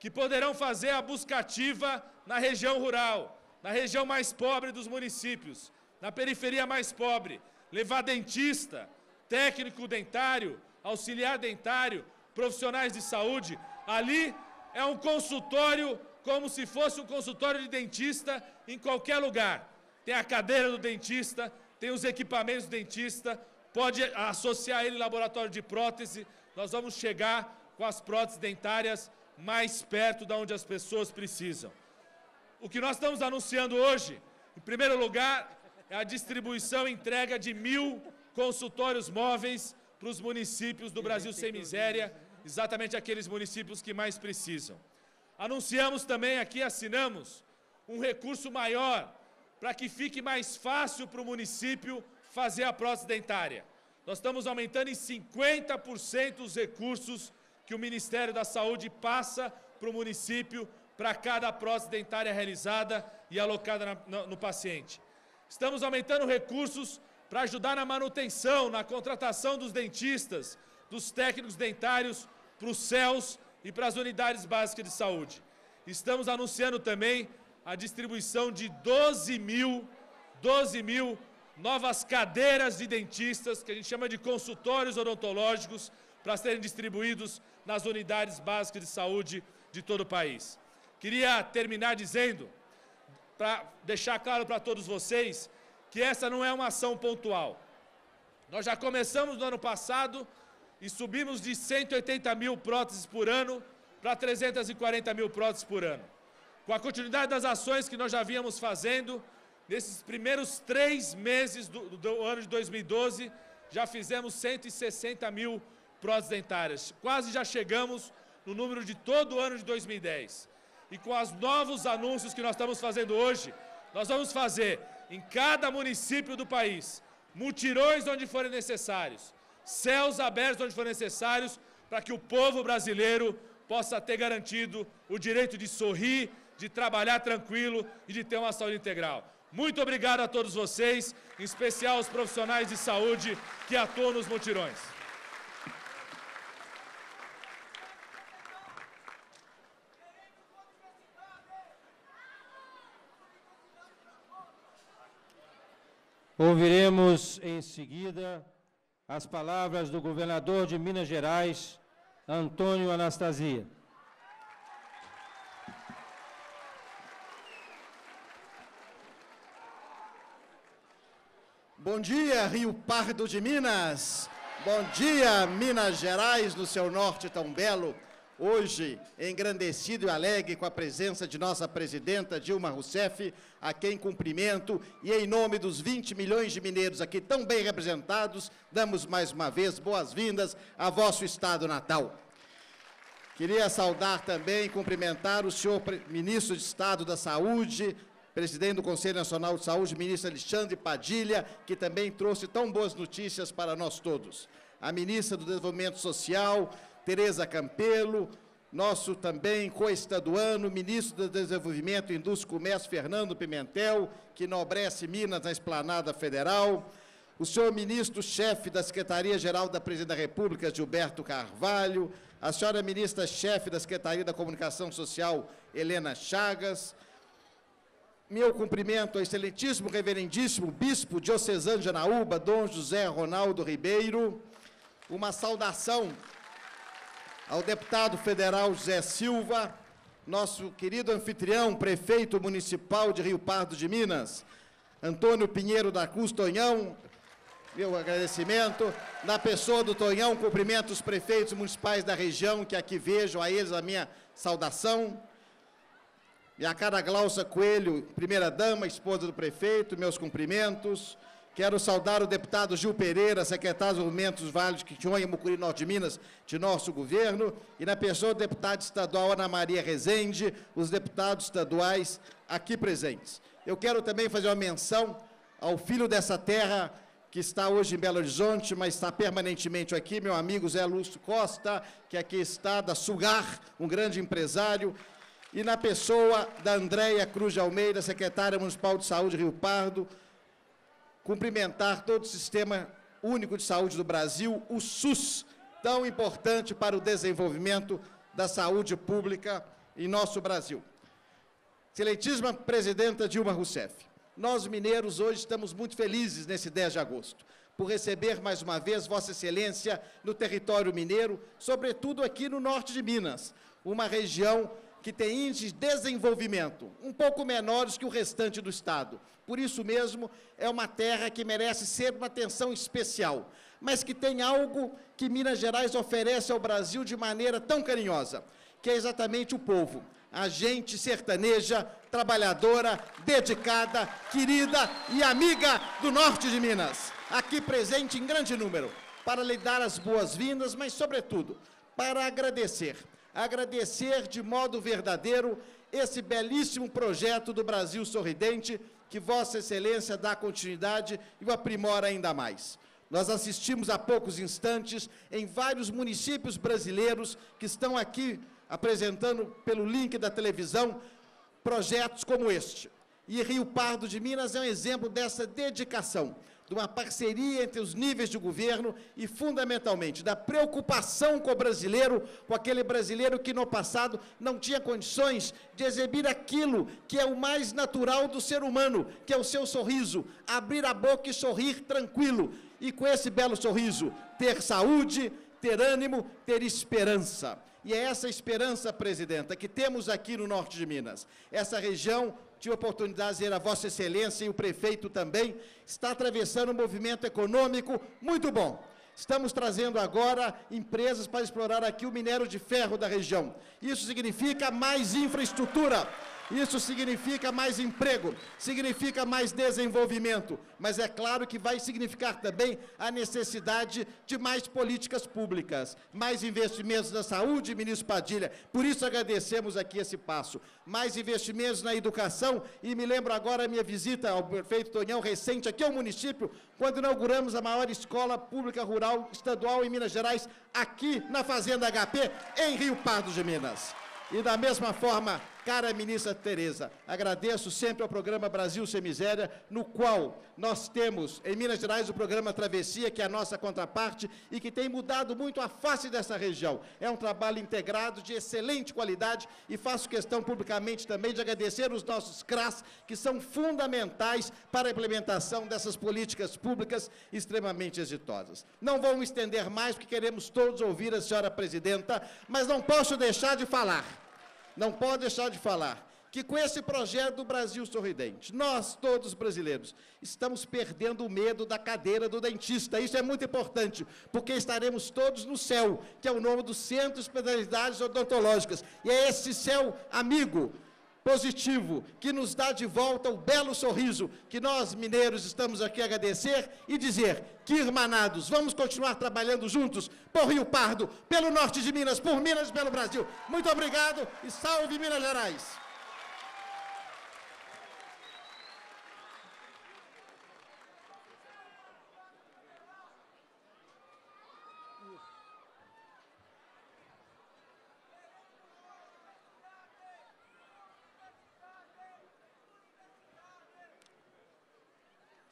que poderão fazer a busca ativa na região rural, na região mais pobre dos municípios, na periferia mais pobre, levar dentista, técnico dentário, auxiliar dentário, profissionais de saúde. Ali é um consultório como se fosse um consultório de dentista em qualquer lugar. Tem a cadeira do dentista, tem os equipamentos do dentista, pode associar ele ao laboratório de prótese, nós vamos chegar com as próteses dentárias mais perto de onde as pessoas precisam. O que nós estamos anunciando hoje, em primeiro lugar, é a distribuição e entrega de mil consultórios móveis para os municípios do Brasil Sem Miséria, exatamente aqueles municípios que mais precisam. Anunciamos também aqui, assinamos, um recurso maior para que fique mais fácil para o município fazer a prótese dentária. Nós estamos aumentando em cinquenta por cento os recursos que o Ministério da Saúde passa para o município para cada prótese dentária realizada e alocada na, no, no paciente. Estamos aumentando recursos para ajudar na manutenção, na contratação dos dentistas, dos técnicos dentários, para os C E Os e para as unidades básicas de saúde. Estamos anunciando também a distribuição de doze mil, doze mil novas cadeiras de dentistas, que a gente chama de consultórios odontológicos, para serem distribuídos nas unidades básicas de saúde de todo o país. Queria terminar dizendo, para deixar claro para todos vocês, que essa não é uma ação pontual. Nós já começamos no ano passado e subimos de cento e oitenta mil próteses por ano para trezentas e quarenta mil próteses por ano. Com a continuidade das ações que nós já vínhamos fazendo, nesses primeiros três meses do, do ano de dois mil e doze, já fizemos cento e sessenta mil próteses dentárias. Quase já chegamos no número de todo o ano de dois mil e dez. E com os novos anúncios que nós estamos fazendo hoje, nós vamos fazer em cada município do país mutirões onde forem necessários, C E Os abertos onde forem necessários, para que o povo brasileiro possa ter garantido o direito de sorrir, de trabalhar tranquilo e de ter uma saúde integral. Muito obrigado a todos vocês, em especial aos profissionais de saúde que atuam nos mutirões. Ouviremos em seguida as palavras do governador de Minas Gerais, Antônio Anastasia. Bom dia, Rio Pardo de Minas. Bom dia, Minas Gerais, no seu norte tão belo. Hoje, engrandecido e alegre com a presença de nossa presidenta Dilma Rousseff, a quem cumprimento, e em nome dos vinte milhões de mineiros aqui tão bem representados, damos mais uma vez boas-vindas a vosso estado natal. Queria saudar também e cumprimentar o senhor ministro de Estado da Saúde, presidente do Conselho Nacional de Saúde, ministro Alexandre Padilha, que também trouxe tão boas notícias para nós todos. A ministra do Desenvolvimento Social, Tereza Campelo, nosso também coestaduano, ministro do Desenvolvimento, Indústria e Comércio, Fernando Pimentel, que nobrece Minas na Esplanada Federal, o senhor ministro-chefe da Secretaria-Geral da Presidência da República, Gilberto Carvalho, a senhora ministra-chefe da Secretaria da Comunicação Social, Helena Chagas, meu cumprimento ao excelentíssimo, reverendíssimo bispo diocesano de Anaúba, Dom José Ronaldo Ribeiro, uma saudação ao deputado federal José Silva, nosso querido anfitrião, prefeito municipal de Rio Pardo de Minas, Antônio Pinheiro da Cruz, Tonhão, meu agradecimento. Na pessoa do Tonhão, cumprimento os prefeitos municipais da região, que aqui vejo, a eles a minha saudação. E a Carla Glaucia Coelho, primeira-dama, esposa do prefeito, meus cumprimentos. Quero saudar o deputado Gil Pereira, secretário de Desenvolvimento dos Vales de Quitinhonha, Mucuri, Norte de Minas, de nosso governo, e na pessoa do deputado estadual Ana Maria Rezende, os deputados estaduais aqui presentes. Eu quero também fazer uma menção ao filho dessa terra, que está hoje em Belo Horizonte, mas está permanentemente aqui, meu amigo Zé Lúcio Costa, que aqui está, da Sugar, um grande empresário, e na pessoa da Andréia Cruz de Almeida, secretária municipal de saúde Rio Pardo, cumprimentar todo o Sistema Único de Saúde do Brasil, o SUS, tão importante para o desenvolvimento da saúde pública em nosso Brasil. Excelentíssima presidenta Dilma Rousseff, nós mineiros hoje estamos muito felizes nesse dez de agosto, por receber mais uma vez Vossa Excelência no território mineiro, sobretudo aqui no norte de Minas, uma região que tem índices de desenvolvimento um pouco menores que o restante do estado. Por isso mesmo, é uma terra que merece ser uma atenção especial. mas que tem algo que Minas Gerais oferece ao Brasil de maneira tão carinhosa, que é exatamente o povo, a gente sertaneja, trabalhadora, dedicada, querida e amiga do norte de Minas, aqui presente em grande número, para lhe dar as boas-vindas, mas, sobretudo, para agradecer, agradecer de modo verdadeiro esse belíssimo projeto do Brasil Sorridente, que Vossa Excelência dá continuidade e o aprimora ainda mais. Nós assistimos há poucos instantes em vários municípios brasileiros que estão aqui apresentando pelo link da televisão projetos como este. E Rio Pardo de Minas é um exemplo dessa dedicação, de uma parceria entre os níveis de governo e, fundamentalmente, da preocupação com o brasileiro, com aquele brasileiro que, no passado, não tinha condições de exibir aquilo que é o mais natural do ser humano, que é o seu sorriso, abrir a boca e sorrir tranquilo, e com esse belo sorriso, ter saúde, ter ânimo, ter esperança. E é essa esperança, Presidenta, que temos aqui no norte de Minas. Essa região, tive a oportunidade de dizer a Vossa Excelência e o prefeito também, está atravessando um movimento econômico muito bom. Estamos trazendo agora empresas para explorar aqui o minério de ferro da região. Isso significa mais infraestrutura, isso significa mais emprego, significa mais desenvolvimento, mas é claro que vai significar também a necessidade de mais políticas públicas, mais investimentos na saúde, ministro Padilha, por isso agradecemos aqui esse passo, mais investimentos na educação, e me lembro agora a minha visita ao prefeito Tonhão recente aqui ao município, quando inauguramos a maior escola pública rural estadual em Minas Gerais, aqui na Fazenda H P, em Rio Pardo de Minas. E da mesma forma, cara ministra Tereza, agradeço sempre ao programa Brasil Sem Miséria, no qual nós temos em Minas Gerais o programa Travessia, que é a nossa contraparte e que tem mudado muito a face dessa região. É um trabalho integrado de excelente qualidade e faço questão publicamente também de agradecer os nossos CRAS, que são fundamentais para a implementação dessas políticas públicas extremamente exitosas. Não vou me estender mais, porque queremos todos ouvir a senhora presidenta, mas não posso deixar de falar. Não pode deixar de falar que com esse projeto do Brasil Sorridente, nós, todos brasileiros, estamos perdendo o medo da cadeira do dentista. Isso é muito importante, porque estaremos todos no céu, que é o nome do Centro de Especialidades Odontológicas. E é esse céu amigo, positivo, que nos dá de volta o belo sorriso, que nós, mineiros, estamos aqui a agradecer e dizer que, irmanados, vamos continuar trabalhando juntos por Rio Pardo, pelo norte de Minas, por Minas e pelo Brasil. Muito obrigado e salve Minas Gerais!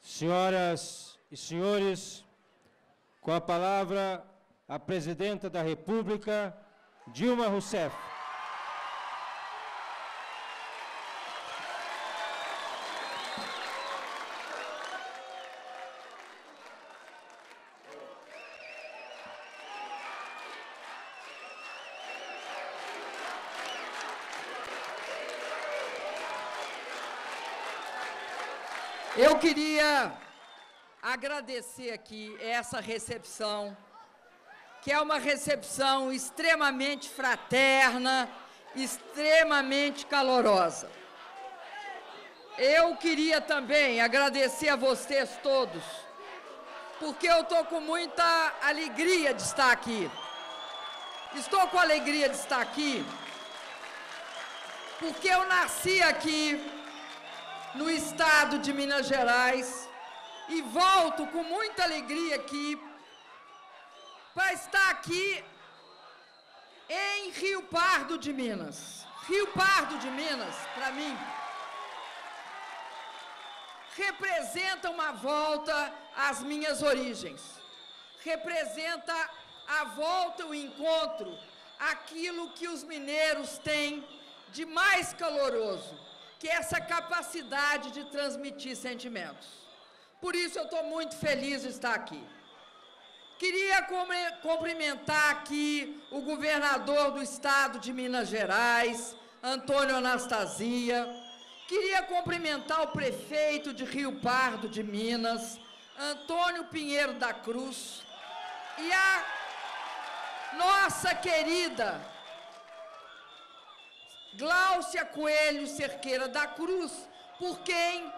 Senhoras e senhores, com a palavra a Presidenta da República, Dilma Rousseff. Eu queria agradecer aqui essa recepção, que é uma recepção extremamente fraterna, extremamente calorosa. Eu queria também agradecer a vocês todos, porque eu estou com muita alegria de estar aqui. Estou com alegria de estar aqui, porque eu nasci aqui, no estado de Minas Gerais, e volto com muita alegria aqui para estar aqui em Rio Pardo de Minas. Rio Pardo de Minas, para mim, representa uma volta às minhas origens, representa a volta, o encontro, aquilo que os mineiros têm de mais caloroso, que é essa capacidade de transmitir sentimentos. Por isso eu estou muito feliz de estar aqui. Queria cumprimentar aqui o governador do estado de Minas Gerais, Antônio Anastasia. Queria cumprimentar o prefeito de Rio Pardo de Minas, Antônio Pinheiro da Cruz, e a nossa querida Glaucia Coelho Cerqueira da Cruz, por quem,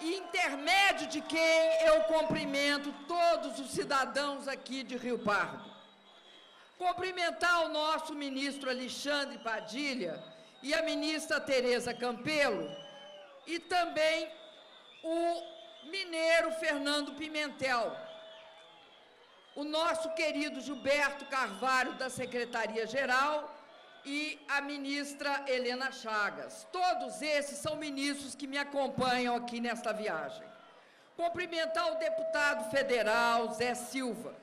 intermédio de quem eu cumprimento todos os cidadãos aqui de Rio Pardo. Cumprimentar o nosso ministro Alexandre Padilha e a ministra Tereza Campelo e também o mineiro Fernando Pimentel, o nosso querido Gilberto Carvalho da Secretaria-Geral e a ministra Helena Chagas. Todos esses são ministros que me acompanham aqui nesta viagem. Cumprimentar o deputado federal Zé Silva,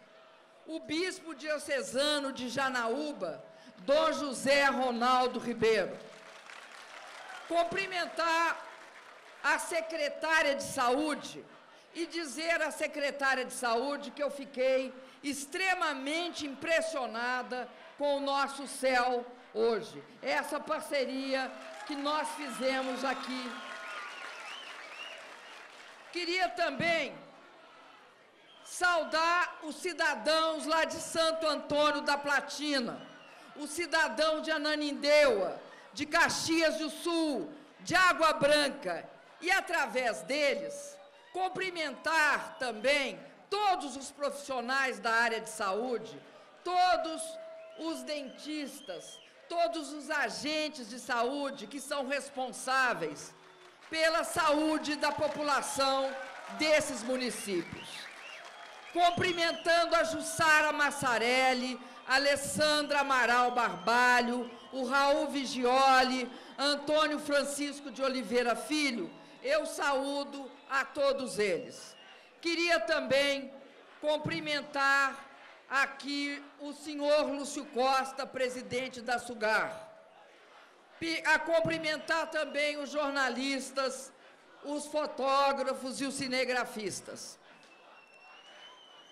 o bispo diocesano de Janaúba, Dom José Ronaldo Ribeiro. Cumprimentar a secretária de Saúde e dizer à secretária de Saúde que eu fiquei extremamente impressionada com o nosso céu hoje, essa parceria que nós fizemos aqui. Queria também saudar os cidadãos lá de Santo Antônio da Platina, os cidadãos de Ananindeua, de Caxias do Sul, de Água Branca, e, através deles, cumprimentar também todos os profissionais da área de saúde, todos os dentistas, todos os agentes de saúde que são responsáveis pela saúde da população desses municípios. Cumprimentando a Jussara Massarelli, a Alessandra Amaral Barbalho, o Raul Vigioli, Antônio Francisco de Oliveira Filho, eu saúdo a todos eles. Queria também cumprimentar aqui o senhor Lúcio Costa, presidente da SUGAR, a cumprimentar também os jornalistas, os fotógrafos e os cinegrafistas.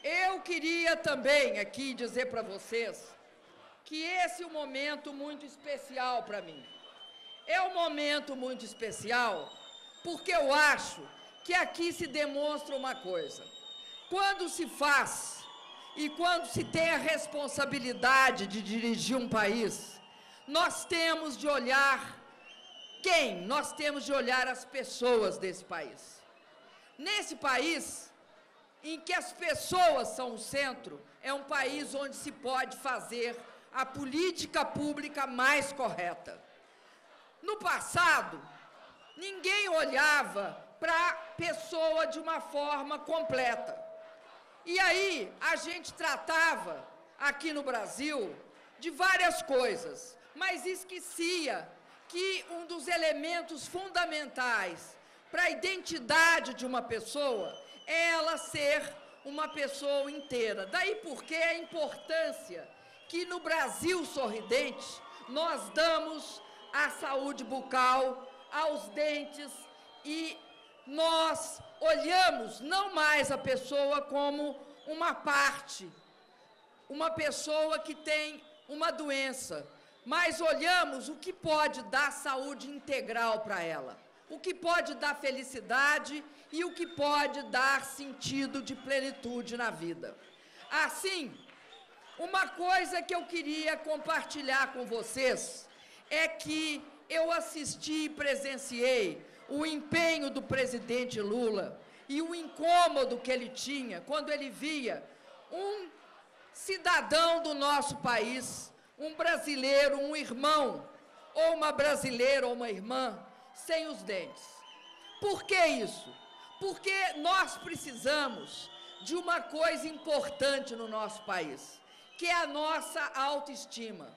Eu queria também aqui dizer para vocês que esse é um momento muito especial para mim. É um momento muito especial porque eu acho que aqui se demonstra uma coisa. Quando se faz e quando se tem a responsabilidade de dirigir um país, nós temos de olhar quem? Nós temos de olhar as pessoas desse país. Nesse país, em que as pessoas são o centro, é um país onde se pode fazer a política pública mais correta. No passado, ninguém olhava para a pessoa de uma forma completa. E aí, a gente tratava, aqui no Brasil, de várias coisas, mas esquecia que um dos elementos fundamentais para a identidade de uma pessoa é ela ser uma pessoa inteira. Daí porque a importância que no Brasil Sorridente nós damos à saúde bucal, aos dentes, e nós olhamos não mais a pessoa como uma parte, uma pessoa que tem uma doença, mas olhamos o que pode dar saúde integral para ela, o que pode dar felicidade e o que pode dar sentido de plenitude na vida. Assim, uma coisa que eu queria compartilhar com vocês é que eu assisti e presenciei o empenho do presidente Lula e o incômodo que ele tinha quando ele via um cidadão do nosso país, um brasileiro, um irmão, ou uma brasileira ou uma irmã, sem os dentes. Por que isso? Porque nós precisamos de uma coisa importante no nosso país, que é a nossa autoestima.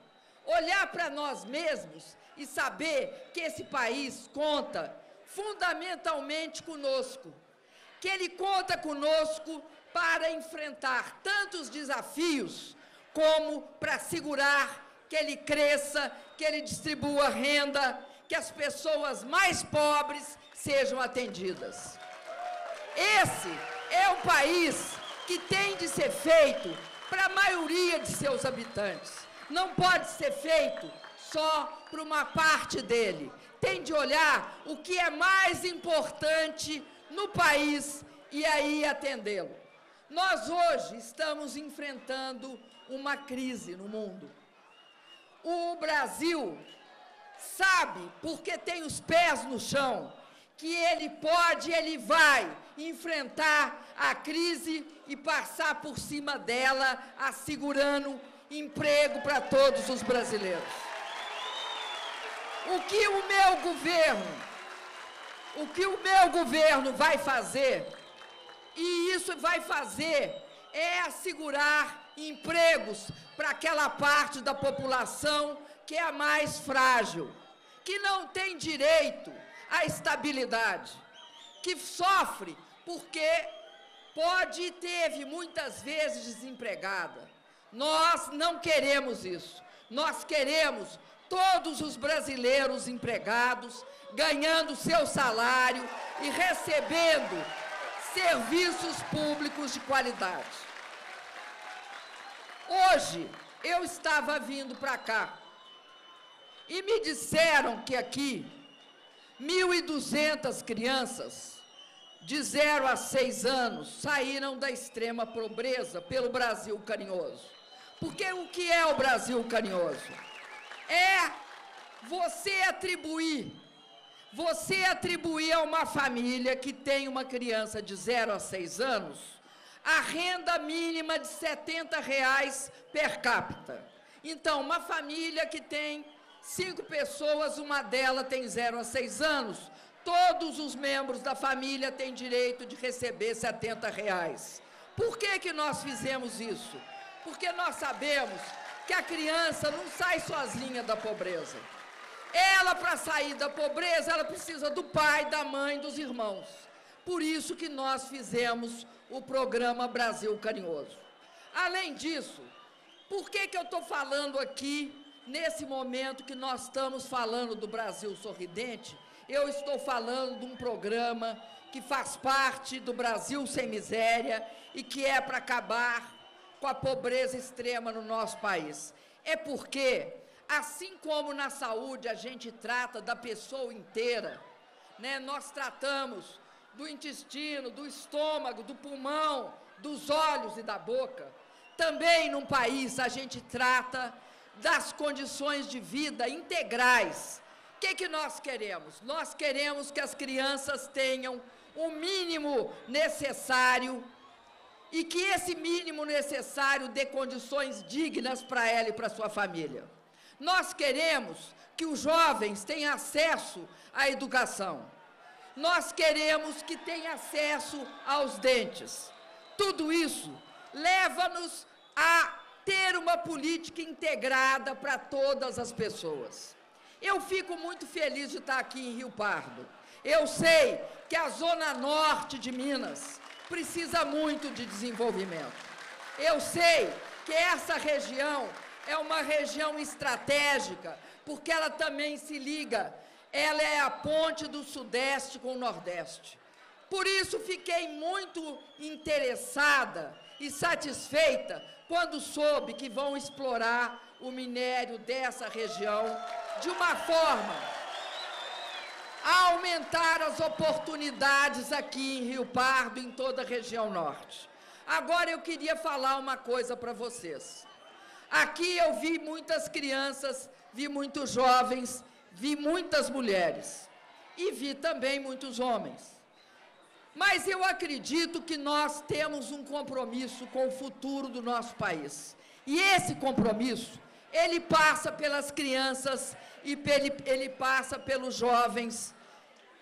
Olhar para nós mesmos e saber que esse país conta fundamentalmente conosco, que ele conta conosco para enfrentar tantos desafios como para segurar que ele cresça, que ele distribua renda, que as pessoas mais pobres sejam atendidas. Esse é um país que tem de ser feito para a maioria de seus habitantes. Não pode ser feito só para uma parte dele. Tem de olhar o que é mais importante no país e aí atendê-lo. Nós hoje estamos enfrentando uma crise no mundo. O Brasil sabe, porque tem os pés no chão, que ele pode, ele vai enfrentar a crise e passar por cima dela, assegurando emprego para todos os brasileiros. O que o meu governo, o que o meu governo vai fazer, e isso vai fazer, é assegurar empregos para aquela parte da população que é a mais frágil, que não tem direito à estabilidade, que sofre porque pode e teve muitas vezes desempregada. Nós não queremos isso. Nós queremos todos os brasileiros empregados, ganhando seu salário e recebendo serviços públicos de qualidade. Hoje, eu estava vindo para cá e me disseram que aqui mil e duzentas crianças de zero a seis anos saíram da extrema pobreza pelo Brasil Carinhoso. Porque o que é o Brasil Carinhoso? É você atribuir, você atribuir a uma família que tem uma criança de zero a seis anos a renda mínima de setenta reais per capita. Então, uma família que tem cinco pessoas, uma delas tem zero a seis anos, todos os membros da família têm direito de receber setenta reais. Por que que nós fizemos isso? Porque nós sabemos que a criança não sai sozinha da pobreza. Ela, para sair da pobreza, ela precisa do pai, da mãe, dos irmãos. Por isso que nós fizemos o programa Brasil Carinhoso. Além disso, por que que eu estou falando aqui nesse momento que nós estamos falando do Brasil Sorridente? Eu estou falando de um programa que faz parte do Brasil Sem Miséria e que é para acabar com a pobreza extrema no nosso país. É porque, assim como na saúde a gente trata da pessoa inteira, né? Nós tratamos do intestino, do estômago, do pulmão, dos olhos e da boca, também num país a gente trata das condições de vida integrais. O que que nós queremos? Nós queremos que as crianças tenham o mínimo necessário e que esse mínimo necessário dê condições dignas para ela e para sua família. Nós queremos que os jovens tenham acesso à educação. Nós queremos que tenham acesso aos dentes. Tudo isso leva-nos a ter uma política integrada para todas as pessoas. Eu fico muito feliz de estar aqui em Rio Pardo. Eu sei que a zona norte de Minas precisa muito de desenvolvimento. Eu sei que essa região é uma região estratégica, porque ela também se liga, ela é a ponte do Sudeste com o Nordeste. Por isso, fiquei muito interessada e satisfeita quando soube que vão explorar o minério dessa região de uma forma a aumentar as oportunidades aqui em Rio Pardo, em toda a região norte. Agora eu queria falar uma coisa para vocês. Aqui eu vi muitas crianças, vi muitos jovens, vi muitas mulheres e vi também muitos homens. Mas eu acredito que nós temos um compromisso com o futuro do nosso país. E esse compromisso, ele passa pelas crianças e ele, ele passa pelos jovens.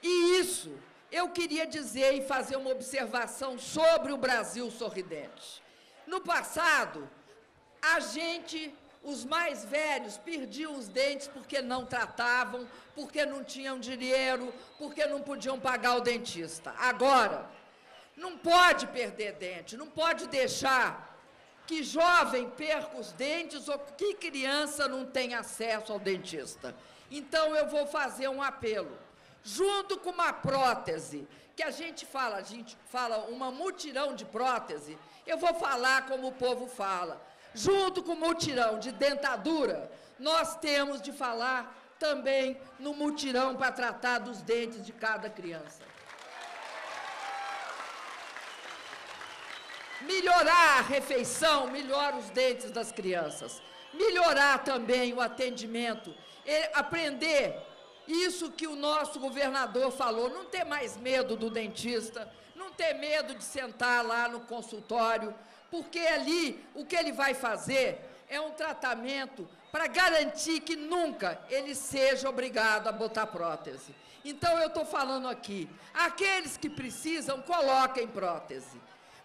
E isso, eu queria dizer e fazer uma observação sobre o Brasil Sorridente. No passado, a gente, os mais velhos, perdiam os dentes porque não tratavam, porque não tinham dinheiro, porque não podiam pagar o dentista. Agora, não pode perder dente, não pode deixar que jovem perca os dentes ou que criança não tenha acesso ao dentista. Então, eu vou fazer um apelo. Junto com uma prótese, que a gente fala, a gente fala uma mutirão de prótese, eu vou falar como o povo fala. Junto com o mutirão de dentadura, nós temos de falar também no mutirão para tratar dos dentes de cada criança. melhorar a refeição, melhorar os dentes das crianças, melhorar também o atendimento, aprender isso que o nosso governador falou, não ter mais medo do dentista, não ter medo de sentar lá no consultório, porque ali o que ele vai fazer é um tratamento para garantir que nunca ele seja obrigado a botar prótese. Então, eu estou falando aqui, aqueles que precisam, coloquem prótese,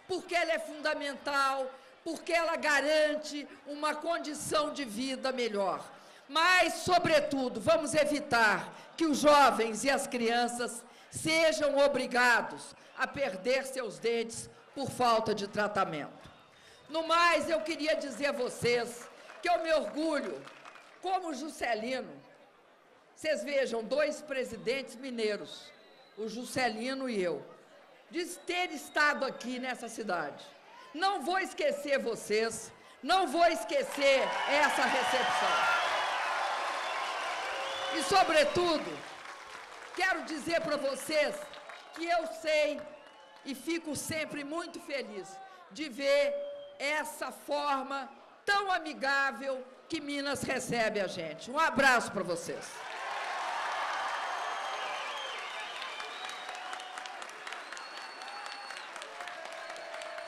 porque ela é fundamental, porque ela garante uma condição de vida melhor. Mas, sobretudo, vamos evitar que os jovens e as crianças sejam obrigados a perder seus dentes por falta de tratamento. No mais, eu queria dizer a vocês que eu me orgulho, como Juscelino, vocês vejam, dois presidentes mineiros, o Juscelino e eu, de ter estado aqui nessa cidade. Não vou esquecer vocês, não vou esquecer essa recepção. E, sobretudo, quero dizer para vocês que eu sei e fico sempre muito feliz de ver essa forma tão amigável que Minas recebe a gente. Um abraço para vocês.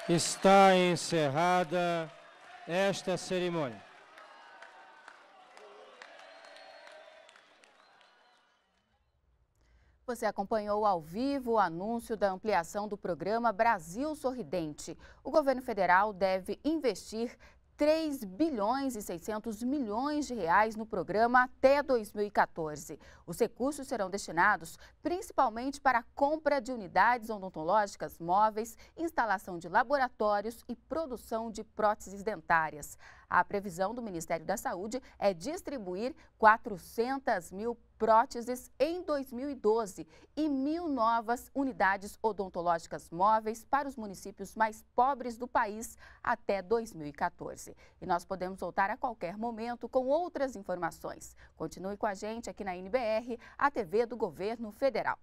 Está encerrada esta cerimônia. Você acompanhou ao vivo o anúncio da ampliação do programa Brasil Sorridente. O governo federal deve investir três bilhões e seiscentos milhões de reais no programa até dois mil e quatorze. Os recursos serão destinados principalmente para a compra de unidades odontológicas móveis, instalação de laboratórios e produção de próteses dentárias. A previsão do Ministério da Saúde é distribuir quatrocentas mil próteses em dois mil e doze e mil novas unidades odontológicas móveis para os municípios mais pobres do país até dois mil e quatorze. E nós podemos voltar a qualquer momento com outras informações. Continue com a gente aqui na N B R, a T V do Governo Federal.